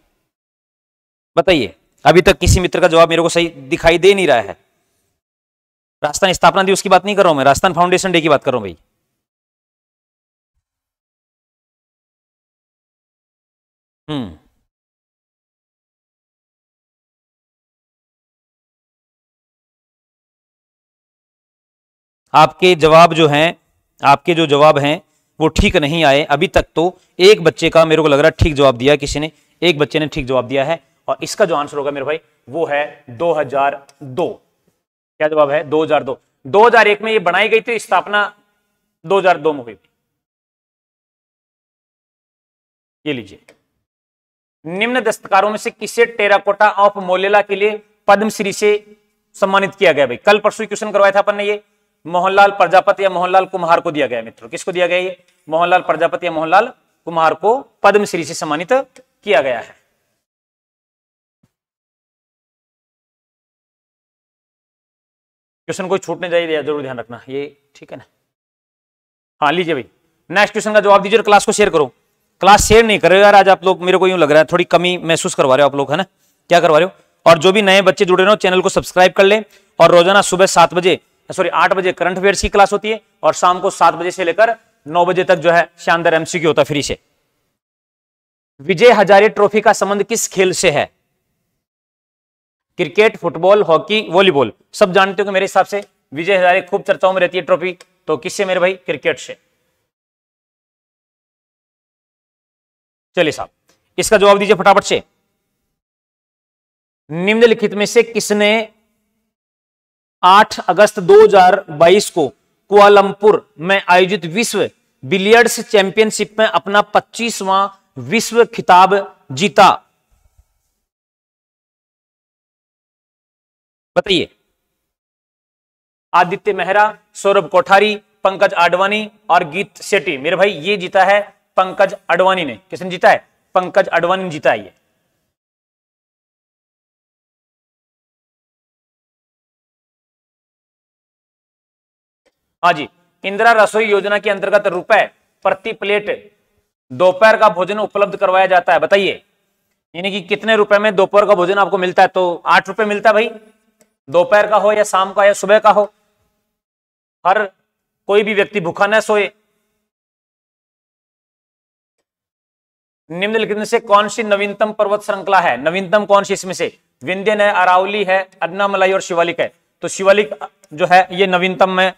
बताइए, अभी तक किसी मित्र का जवाब मेरे को सही दिखाई दे नहीं रहा है। राजस्थान स्थापना दिवस की बात नहीं कर रहा हूं मैं, राजस्थान फाउंडेशन डे की बात कर रहा हूं भाई। आपके जवाब जो हैं, आपके जो जवाब हैं वो ठीक नहीं आए अभी तक। तो एक बच्चे का मेरे को लग रहा है ठीक जवाब दिया किसी ने, एक बच्चे ने ठीक जवाब दिया है, और इसका जो आंसर होगा मेरे भाई वो है 2002। क्या जवाब है? 2002। 2001 में ये बनाई गई थी स्थापना, 2002 में हुई। ये लीजिए, निम्न दस्तकारों में से किसे टेराकोटा ऑफ मोलेला के लिए पद्मश्री से सम्मानित किया गया? भाई कल परसों क्वेश्चन करवाया था अपन ने, ये मोहनलाल प्रजापति या मोहनलाल कुम्हार को दिया गया। मित्रों किसको दिया गया? ये मोहनलाल प्रजापति या मोहनलाल कुम्हार को पद्मश्री से सम्मानित किया गया है। क्वेश्चन कोई छूटने जाइए जरूर ध्यान रखना, ये ठीक है ना? हाँ लीजिए भाई, नेक्स्ट क्वेश्चन का जवाब दीजिए और क्लास को शेयर करो। क्लास शेयर नहीं कर रहे हो यार आज आप लोग, मेरे को यूं लग रहा है थोड़ी कमी महसूस करवा रहे हो आप लोग, है ना? क्या करवा रहे हो? और जो भी नए बच्चे जुड़े रहे हो चैनल को सब्सक्राइब कर ले, और रोजाना सुबह 8 बजे करंट अफेयर्स की क्लास होती है, और शाम को 7 बजे से लेकर 9 बजे तक जो है शानदार एमसीक्यू होता है फ्री से। विजय हजारे ट्रॉफी का संबंध किस खेल से है? Cricket, football, hockey, volleyball. सब जानते हो कि मेरे हिसाब से विजय हजारे खूब चर्चाओं में रहती है ट्रॉफी, तो किससे मेरे भाई? क्रिकेट से। चलिए साहब, इसका जवाब दीजिए फटाफट से। निम्नलिखित में से किसने 8 अगस्त 2022 को कुआलालंपुर में आयोजित विश्व बिलियर्ड्स चैंपियनशिप में अपना 25वां विश्व खिताब जीता? बताइए। आदित्य मेहरा, सौरभ कोठारी, पंकज आडवाणी और गीत शेट्टी। मेरे भाई ये जीता है पंकज आडवाणी ने। किसने जीता है? पंकज आडवाणी ने जीता है ये। हाँ जी, इंदिरा रसोई योजना के अंतर्गत ₹1 प्रति प्लेट दोपहर का भोजन उपलब्ध करवाया जाता है। बताइए यानी कि कितने रुपए में दोपहर का भोजन आपको मिलता है? तो ₹8 मिलता है भाई, दोपहर का हो या शाम का या सुबह का हो। हर कोई भी व्यक्ति भूखा न सोए। निम्नलिखित में से कौन सी नवीनतम पर्वत श्रृंखला है? नवीनतम कौन सी इसमें से? विंध्यन है, अरावली है, अदनामलाई और शिवालिक है। तो शिवालिक जो है ये नवीनतम में,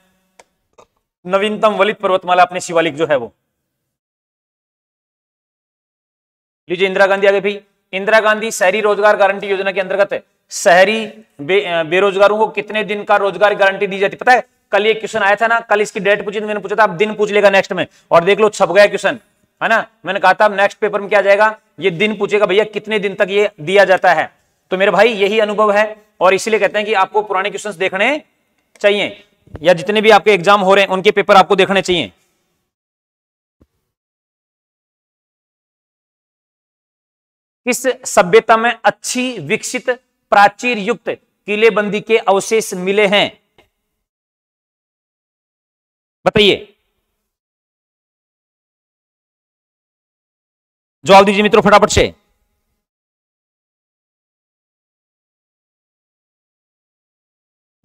नवीनतम वलित पर्वतमाला अपने शिवालिक जो है वो। लीजिए इंदिरा गांधी आगे भी। इंदिरा गांधी शहरी रोजगार गारंटी योजना के अंतर्गत शहरी बेरोजगारों को कितने दिन का रोजगार गारंटी दी जाती? पता है कल ये क्वेश्चन आया था ना, कल इसकी डेट पूछी, मैंने पूछा था आप दिन पूछ लेगा नेक्स्ट में, और देख लो छप गया क्वेश्चन, है ना। मैंने कहा था नेक्स्ट पेपर में क्या जाएगा, ये दिन पूछेगा भैया कितने दिन तक ये दिया जाता है। तो मेरे भाई यही अनुभव है और इसीलिए कहते हैं कि आपको पुराने क्वेश्चन देखने चाहिए या जितने भी आपके एग्जाम हो रहे हैं उनके पेपर आपको देखने चाहिए। किस सभ्यता में अच्छी विकसित प्राचीर युक्त किलेबंदी के अवशेष मिले हैं? बताइए, जवाब दीजिए मित्रों फटाफट से।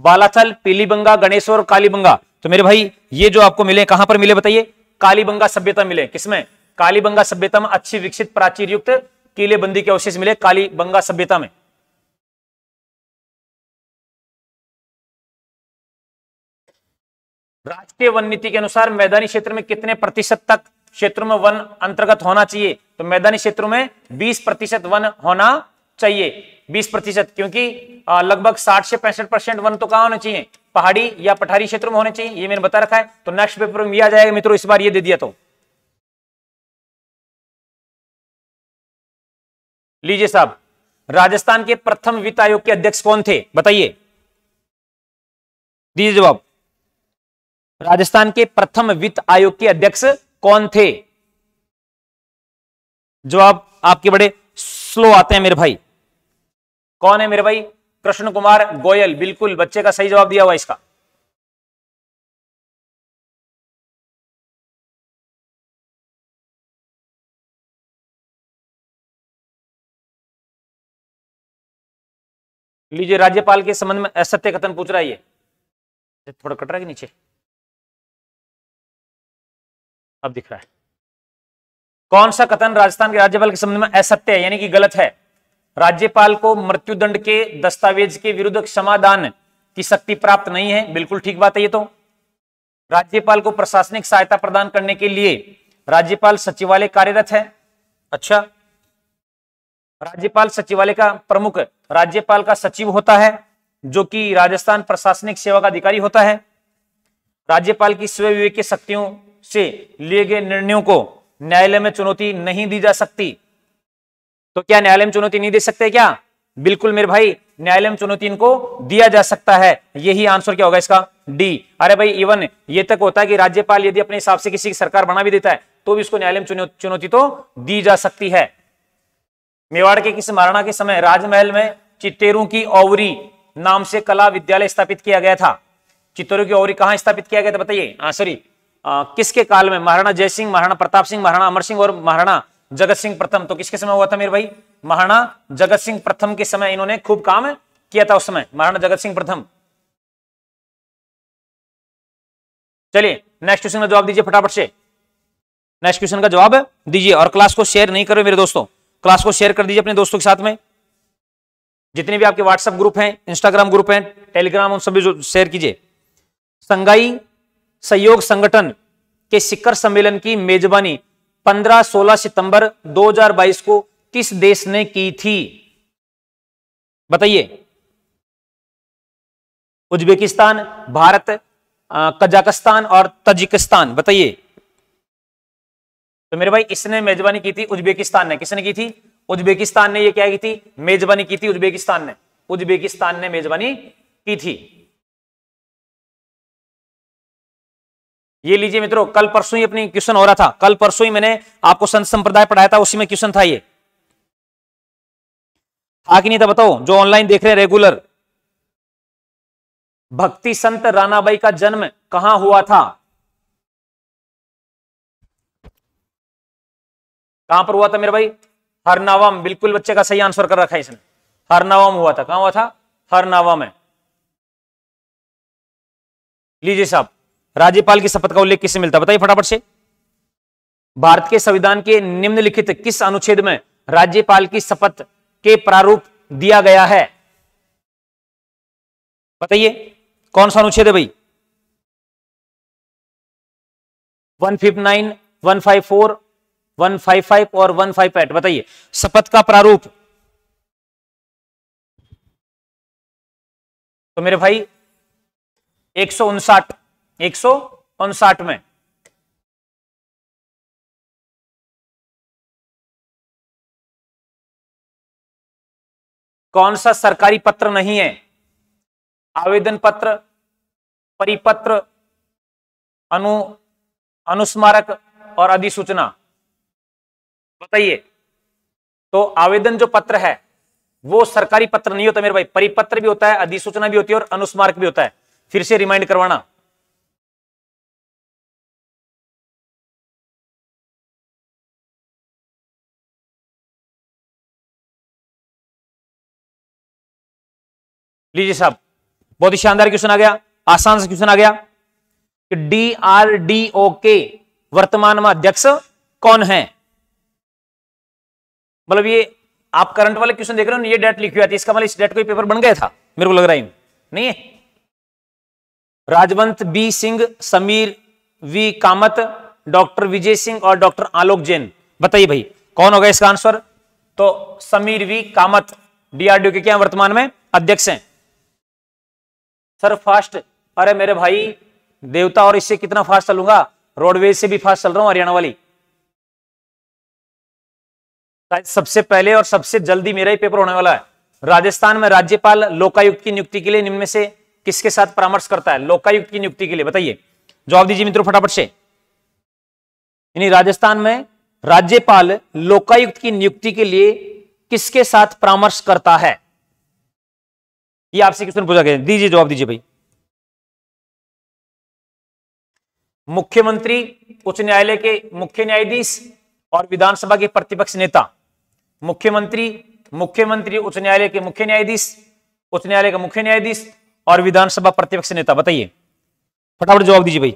बालाथल, पीलीबंगा, गणेश्वर, कालीबंगा। तो मेरे भाई ये जो आपको मिले कहां पर मिले बताइए? कालीबंगा सभ्यता मिले। किसमें? कालीबंगा सभ्यता में अच्छी विकसित प्राचीर युक्त किलेबंदी के अवशेष मिले कालीबंगा सभ्यता में। राष्ट्रीय वन नीति के अनुसार मैदानी क्षेत्र में कितने प्रतिशत तक क्षेत्रों में वन अंतर्गत होना चाहिए? तो मैदानी क्षेत्रों में 20% वन होना चाहिए। 20%, क्योंकि लगभग 60 से 65% वन तो कहाँ होने चाहिए? पहाड़ी या पठारी क्षेत्रों में होने चाहिए। ये मैंने बता रखा है, तो नेक्स्ट पेपर में आ जाएगा मित्रों, इस बार ये दे दिया तो। लीजिए साहब, राजस्थान के प्रथम वित्त आयोग के अध्यक्ष कौन थे? बताइए, दीजिए जवाब। राजस्थान के प्रथम वित्त आयोग के अध्यक्ष कौन थे? जवाब आपके बड़े स्लो आते हैं मेरे भाई। कौन है मेरे भाई? कृष्ण कुमार गोयल, बिल्कुल बच्चे का सही जवाब दिया हुआ इसका। लीजिए, राज्यपाल के संबंध में असत्य कथन पूछ रहा है ये, थोड़ा कट रहा है कि नीचे अब दिख रहा है। कौन सा कथन राजस्थान के राज्यपाल के संबंध में असत्य है यानी कि गलत है? राज्यपाल को मृत्युदंड के दस्तावेज के विरुद्ध क्षमादान की शक्ति प्राप्त नहीं है, बिल्कुल ठीक बात है ये तो। राज्यपाल को प्रशासनिक सहायता प्रदान करने के लिए राज्यपाल सचिवालय कार्यरत है, अच्छा। राज्यपाल सचिवालय का प्रमुख राज्यपाल का सचिव होता है जो कि राजस्थान प्रशासनिक सेवा का अधिकारी होता है। राज्यपाल की स्वविवेक की शक्तियों से लिए गए निर्णयों को न्यायालय में चुनौती नहीं दी जा सकती। तो क्या न्यायालय में चुनौती नहीं दे सकते क्या? बिल्कुल मेरे भाई, न्यायालय में चुनौती इनको दिया जा सकता है। यही आंसर क्या होगा इसका? डी। अरे भाई इवन ये तक होता है कि राज्यपाल यदि अपने हिसाब से किसी की सरकार बना भी देता है तो भी इसको न्यायालय में चुनौती तो दी जा सकती है। मेवाड़ के किस महाराणा के समय राजमहल में चित्तेरों की ओवरी नाम से कला विद्यालय स्थापित किया गया था? चित्तेरों की ओवरी कहां स्थापित किया गया था बताइए? सॉरी, किसके काल में? महाराणा जयसिंह, महाराणा प्रताप सिंह, महाराणा अमर सिंह और महाराणा जगत सिंह प्रथम। तो किसके समय हुआ था मेरे भाई? महाराणा जगत सिंह प्रथम के समय इन्होंने खूब काम किया था उस समय, महाराणा जगत सिंह प्रथम। चलिए नेक्स्ट क्वेश्चन का जवाब दीजिए फटाफट से। नेक्स्ट क्वेश्चन का जवाब दीजिए और क्लास को शेयर नहीं करो मेरे दोस्तों, क्लास को शेयर कर दीजिए अपने दोस्तों के साथ में। जितने भी आपके व्हाट्सएप ग्रुप हैं, इंस्टाग्राम ग्रुप हैं, टेलीग्राम, उन सभी शेयर कीजिए। संघाई सहयोग संगठन के शिखर सम्मेलन की मेजबानी 15-16 सितंबर 2022 को किस देश ने की थी? बताइए, उज्बेकिस्तान, भारत, कजाकिस्तान और तजिकिस्तान। बताइए, तो मेरे भाई इसने मेजबानी की थी उज्बेकिस्तान ने। किसने की थी? उज्बेकिस्तान ने। ये क्या की थी? मेजबानी की थी उज्बेकिस्तान ने। उज्बेकिस्तान ने मेजबानी की थी। ये लीजिए मित्रों, कल परसों ही अपनी क्वेश्चन हो रहा था, कल परसों ही मैंने आपको संत संप्रदाय पढ़ाया था, उसी में क्वेश्चन था ये, था कि नहीं था बताओ जो ऑनलाइन देख रहे हैं रेगुलर। भक्ति संत रानाबाई का जन्म कहां हुआ था, कहां पर हुआ था मेरे भाई? हरनावाम, बिल्कुल बच्चे का सही आंसर कर रखा है इसने, हरनावाम हुआ था। कहां हुआ था? हरनावाम में। लीजिए साहब, राज्यपाल की शपथ का उल्लेख किससे मिलता है बताइए फटाफट से। भारत के संविधान के निम्नलिखित किस अनुच्छेद में राज्यपाल की शपथ के प्रारूप दिया गया है बताइए, कौन सा अनुच्छेद है भाई? 159, 154, 155 और 158 बताइए। शपथ का प्रारूप तो मेरे भाई 159, 159 में। कौन सा सरकारी पत्र नहीं है? आवेदन पत्र, परिपत्र, अनुस्मारक और अधिसूचना बताइए। तो आवेदन जो पत्र है वो सरकारी पत्र नहीं होता मेरे भाई, परिपत्र भी होता है, अधिसूचना भी होती है और अनुस्मारक भी होता है। फिर से रिमाइंड करवाना, लीजिए साहब। बहुत ही शानदार क्वेश्चन आ गया, आसान से क्वेश्चन आ गया कि डीआरडीओ के वर्तमान में अध्यक्ष कौन है। मतलब ये आप करंट वाले क्वेश्चन देख रहे हो ना, ये डेट लिखी हुई थी, इसका मतलब इस डेट को पेपर बन गया था मेरे को लग रहा है, नहीं है। Rajwant B Singh, Sameer V Kamat, doctor Vijay Singh और डॉक्टर आलोक जैन बताइए भाई कौन होगा इसका आंसर। तो समीर वी कामत डीआरडीओ के क्या वर्तमान में अध्यक्ष हैं। सर फास्ट, अरे मेरे भाई देवता और इससे कितना फास्ट चलूंगा, रोडवेज से भी फास्ट चल रहा हूं हरियाणा वाली। सबसे पहले और सबसे जल्दी मेरा ही पेपर होने वाला है। राजस्थान में राज्यपाल लोकायुक्त की नियुक्ति के लिए निम्न में से किसके साथ परामर्श करता है? लोकायुक्त की नियुक्ति के लिए बताइए, जवाब दीजिए मित्रों फटाफट से। यानी राजस्थान में राज्यपाल लोकायुक्त की नियुक्ति के लिए किसके साथ परामर्श करता है, ये आपसे क्वेश्चन पूछा गया, दीजिए जवाब दीजिए भाई। मुख्यमंत्री, उच्च न्यायालय के मुख्य न्यायाधीश और विधानसभा के प्रतिपक्ष नेता। मुख्यमंत्री, उच्च न्यायालय के मुख्य न्यायाधीश, उच्च न्यायालय का मुख्य न्यायाधीश और विधानसभा प्रतिपक्ष नेता बताइए, फटाफट जवाब दीजिए भाई।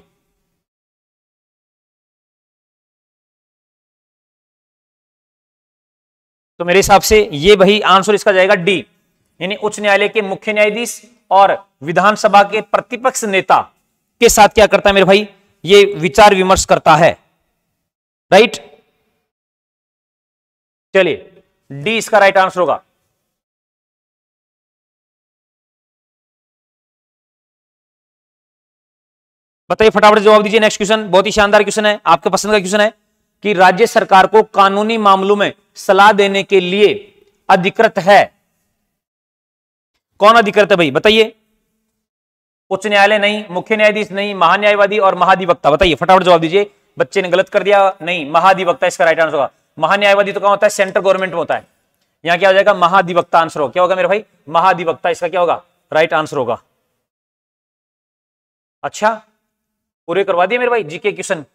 तो मेरे हिसाब से ये भाई आंसर इसका जाएगा डी, यानी उच्च न्यायालय के मुख्य न्यायाधीश और विधानसभा के प्रतिपक्ष नेता के साथ क्या करता है मेरे भाई, ये विचार विमर्श करता है, राइट। चलिए डी इसका राइट आंसर होगा। बताइए फटाफट जवाब दीजिए नेक्स्ट क्वेश्चन, बहुत ही शानदार क्वेश्चन है, आपके पसंद का क्वेश्चन है कि राज्य सरकार को कानूनी मामलों में सलाह देने के लिए अधिकृत है, कौन अधिकृत है भाई बताइए? उच्च न्यायालय नहीं, मुख्य न्यायाधीश नहीं, महान्यायवादी और महाधिवक्ता बताइए, फटाफट जवाब दीजिए। बच्चे ने गलत कर दिया, नहीं महाधिवक्ता इसका राइट आंसर होगा। महान्यायवादी तो कहां होता है? सेंट्रल गवर्नमेंट में होता है, यहां क्या हो जाएगा महाधिवक्ता आंसर होगा। क्या होगा मेरे भाई? महाधिवक्ता इसका क्या होगा? राइट आंसर होगा। अच्छा पूरे करवा दिए मेरे भाई जीके क्वेश्चन,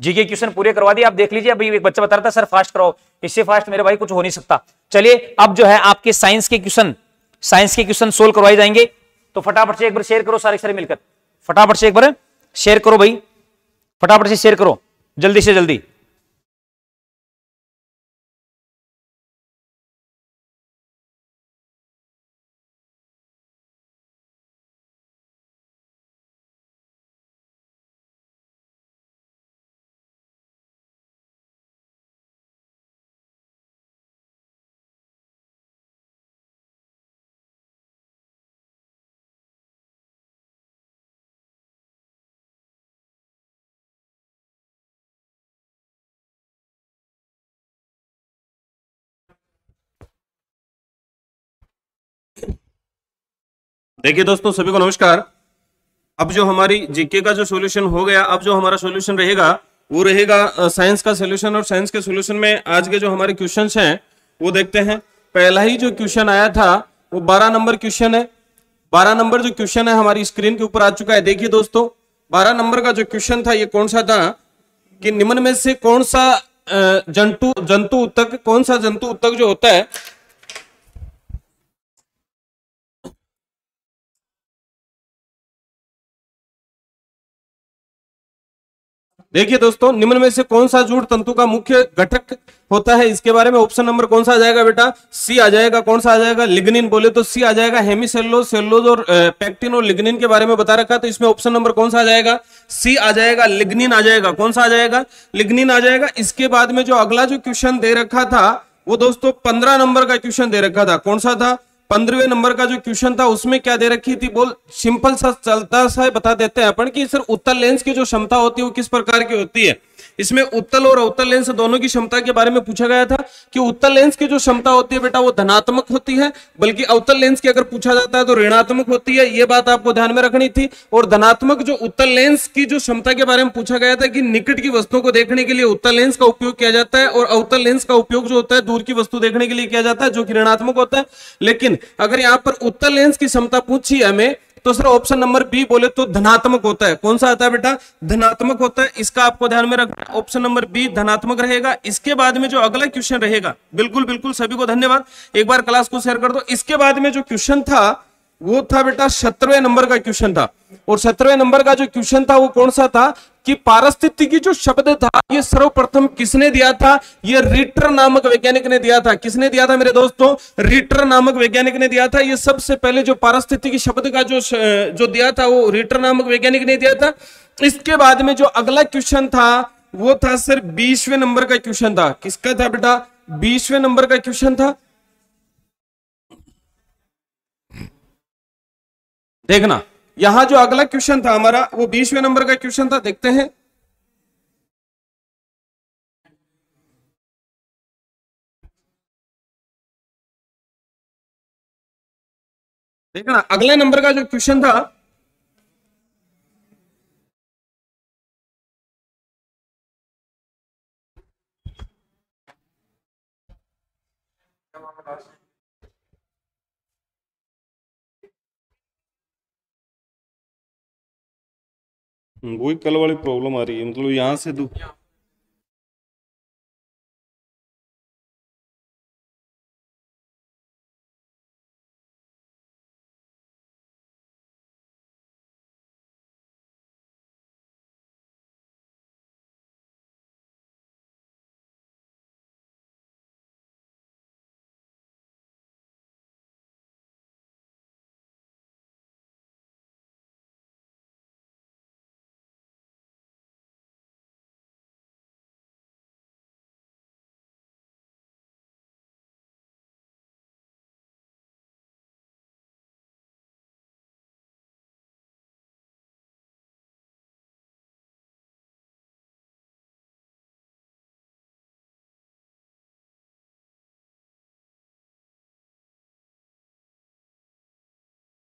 जीके क्वेश्चन पूरे करवा दिए। आप देख लीजिए, अभी एक बच्चा बता रहा था सर फास्ट कराओ, इससे फास्ट मेरे भाई कुछ हो नहीं सकता। चलिए अब जो है आपके साइंस के क्वेश्चन, सोल्व करवाए जाएंगे। तो फटाफट से एक बार शेयर करो सारे मिलकर, फटाफट से एक बार शेयर करो भाई, फटाफट से शेयर करो जल्दी से जल्दी। देखिए दोस्तों सभी को नमस्कार। अब जो हमारी जीके का जो सॉल्यूशन हो गया, अब जो हमारा सॉल्यूशन रहेगा वो रहेगा साइंस का सॉल्यूशन। और साइंस के सॉल्यूशन में आज के जो हमारे क्वेश्चंस हैं वो देखते हैं। पहला ही जो क्वेश्चन आया था वो 12 नंबर क्वेश्चन है। 12 नंबर जो क्वेश्चन है हमारी स्क्रीन के ऊपर आ चुका है। देखिए दोस्तों, 12 नंबर का जो क्वेश्चन था ये कौन सा था कि निम्न में से कौन सा जंतु उत्तक जो होता है, देखिए दोस्तों, निम्न में से कौन सा जूट तंतु का मुख्य घटक होता है, इसके बारे में ऑप्शन नंबर कौन सा आ जाएगा बेटा? सी आ जाएगा। कौन सा आ जाएगा? लिग्निन बोले तो सी आ जाएगा। हेमीसेल्लोज, सेल्लोज और पैक्टिन और लिग्निन के बारे में बता रखा, तो इसमें ऑप्शन नंबर कौन सा आ जाएगा? सी आ जाएगा, लिग्निन आ जाएगा। कौन सा आ जाएगा? लिग्निन आ जाएगा। इसके बाद में जो अगला जो क्वेश्चन दे रखा था वो दोस्तों 15 नंबर का क्वेश्चन दे रखा था। कौन सा था? 15वें नंबर का जो क्वेश्चन था उसमें क्या दे रखी थी? बोल सिंपल सा चलता सा बता देते हैं अपन कि सर उत्तल लेंस की जो क्षमता होती है वो किस प्रकार की होती है। इसमें उत्तल और अवतल लेंस दोनों की क्षमता के बारे में पूछा गया था कि उत्तल लेंस की जो क्षमता होती है बेटा वो धनात्मक होती है, बल्कि अवतल लेंस की अगर पूछा जाता है तो ऋणात्मक होती है, ये बात आपको ध्यान में रखनी थी। और धनात्मक जो उत्तल लेंस की जो क्षमता के बारे में पूछा गया था कि निकट की वस्तुओं को देखने के लिए उत्तल लेंस का उपयोग किया जाता है और अवतल लेंस का उपयोग जो होता है दूर की वस्तु देखने के लिए किया जाता है, जो कि ऋणात्मक होता है। लेकिन अगर यहाँ पर उत्तल लेंस की क्षमता पूछी हमें तो सर ऑप्शन नंबर बी बोले तो धनात्मक होता है। कौन सा आता है बेटा? धनात्मक होता है, इसका आपको ध्यान में रखना है। ऑप्शन नंबर बी धनात्मक रहेगा। इसके बाद में जो अगला क्वेश्चन रहेगा, बिल्कुल बिल्कुल सभी को धन्यवाद, एक बार क्लास को शेयर कर दो। इसके बाद में जो क्वेश्चन था वो था बेटा 17वें नंबर का क्वेश्चन था। और 17वें नंबर का जो क्वेश्चन था वो कौन सा था कि पारिस्थितिकी जो शब्द था ये सर्वप्रथम किसने दिया था? ये रिटर नामक वैज्ञानिक ने दिया था। किसने दिया था मेरे दोस्तों? रिटर नामक वैज्ञानिक ने दिया था। ये सबसे पहले जो पारिस्थितिकी शब्द का जो दिया था वो रिटर नामक वैज्ञानिक ने दिया था। इसके बाद में जो अगला क्वेश्चन था वो था सर 20वें नंबर का क्वेश्चन था। किसका था बेटा? 20वें नंबर का क्वेश्चन था। देखना यहां जो अगला क्वेश्चन था हमारा वो 20वें नंबर का क्वेश्चन था। देखते हैं, देखना अगले नंबर का जो क्वेश्चन था वही कल वाली प्रॉब्लम आ रही है, मतलब यहाँ से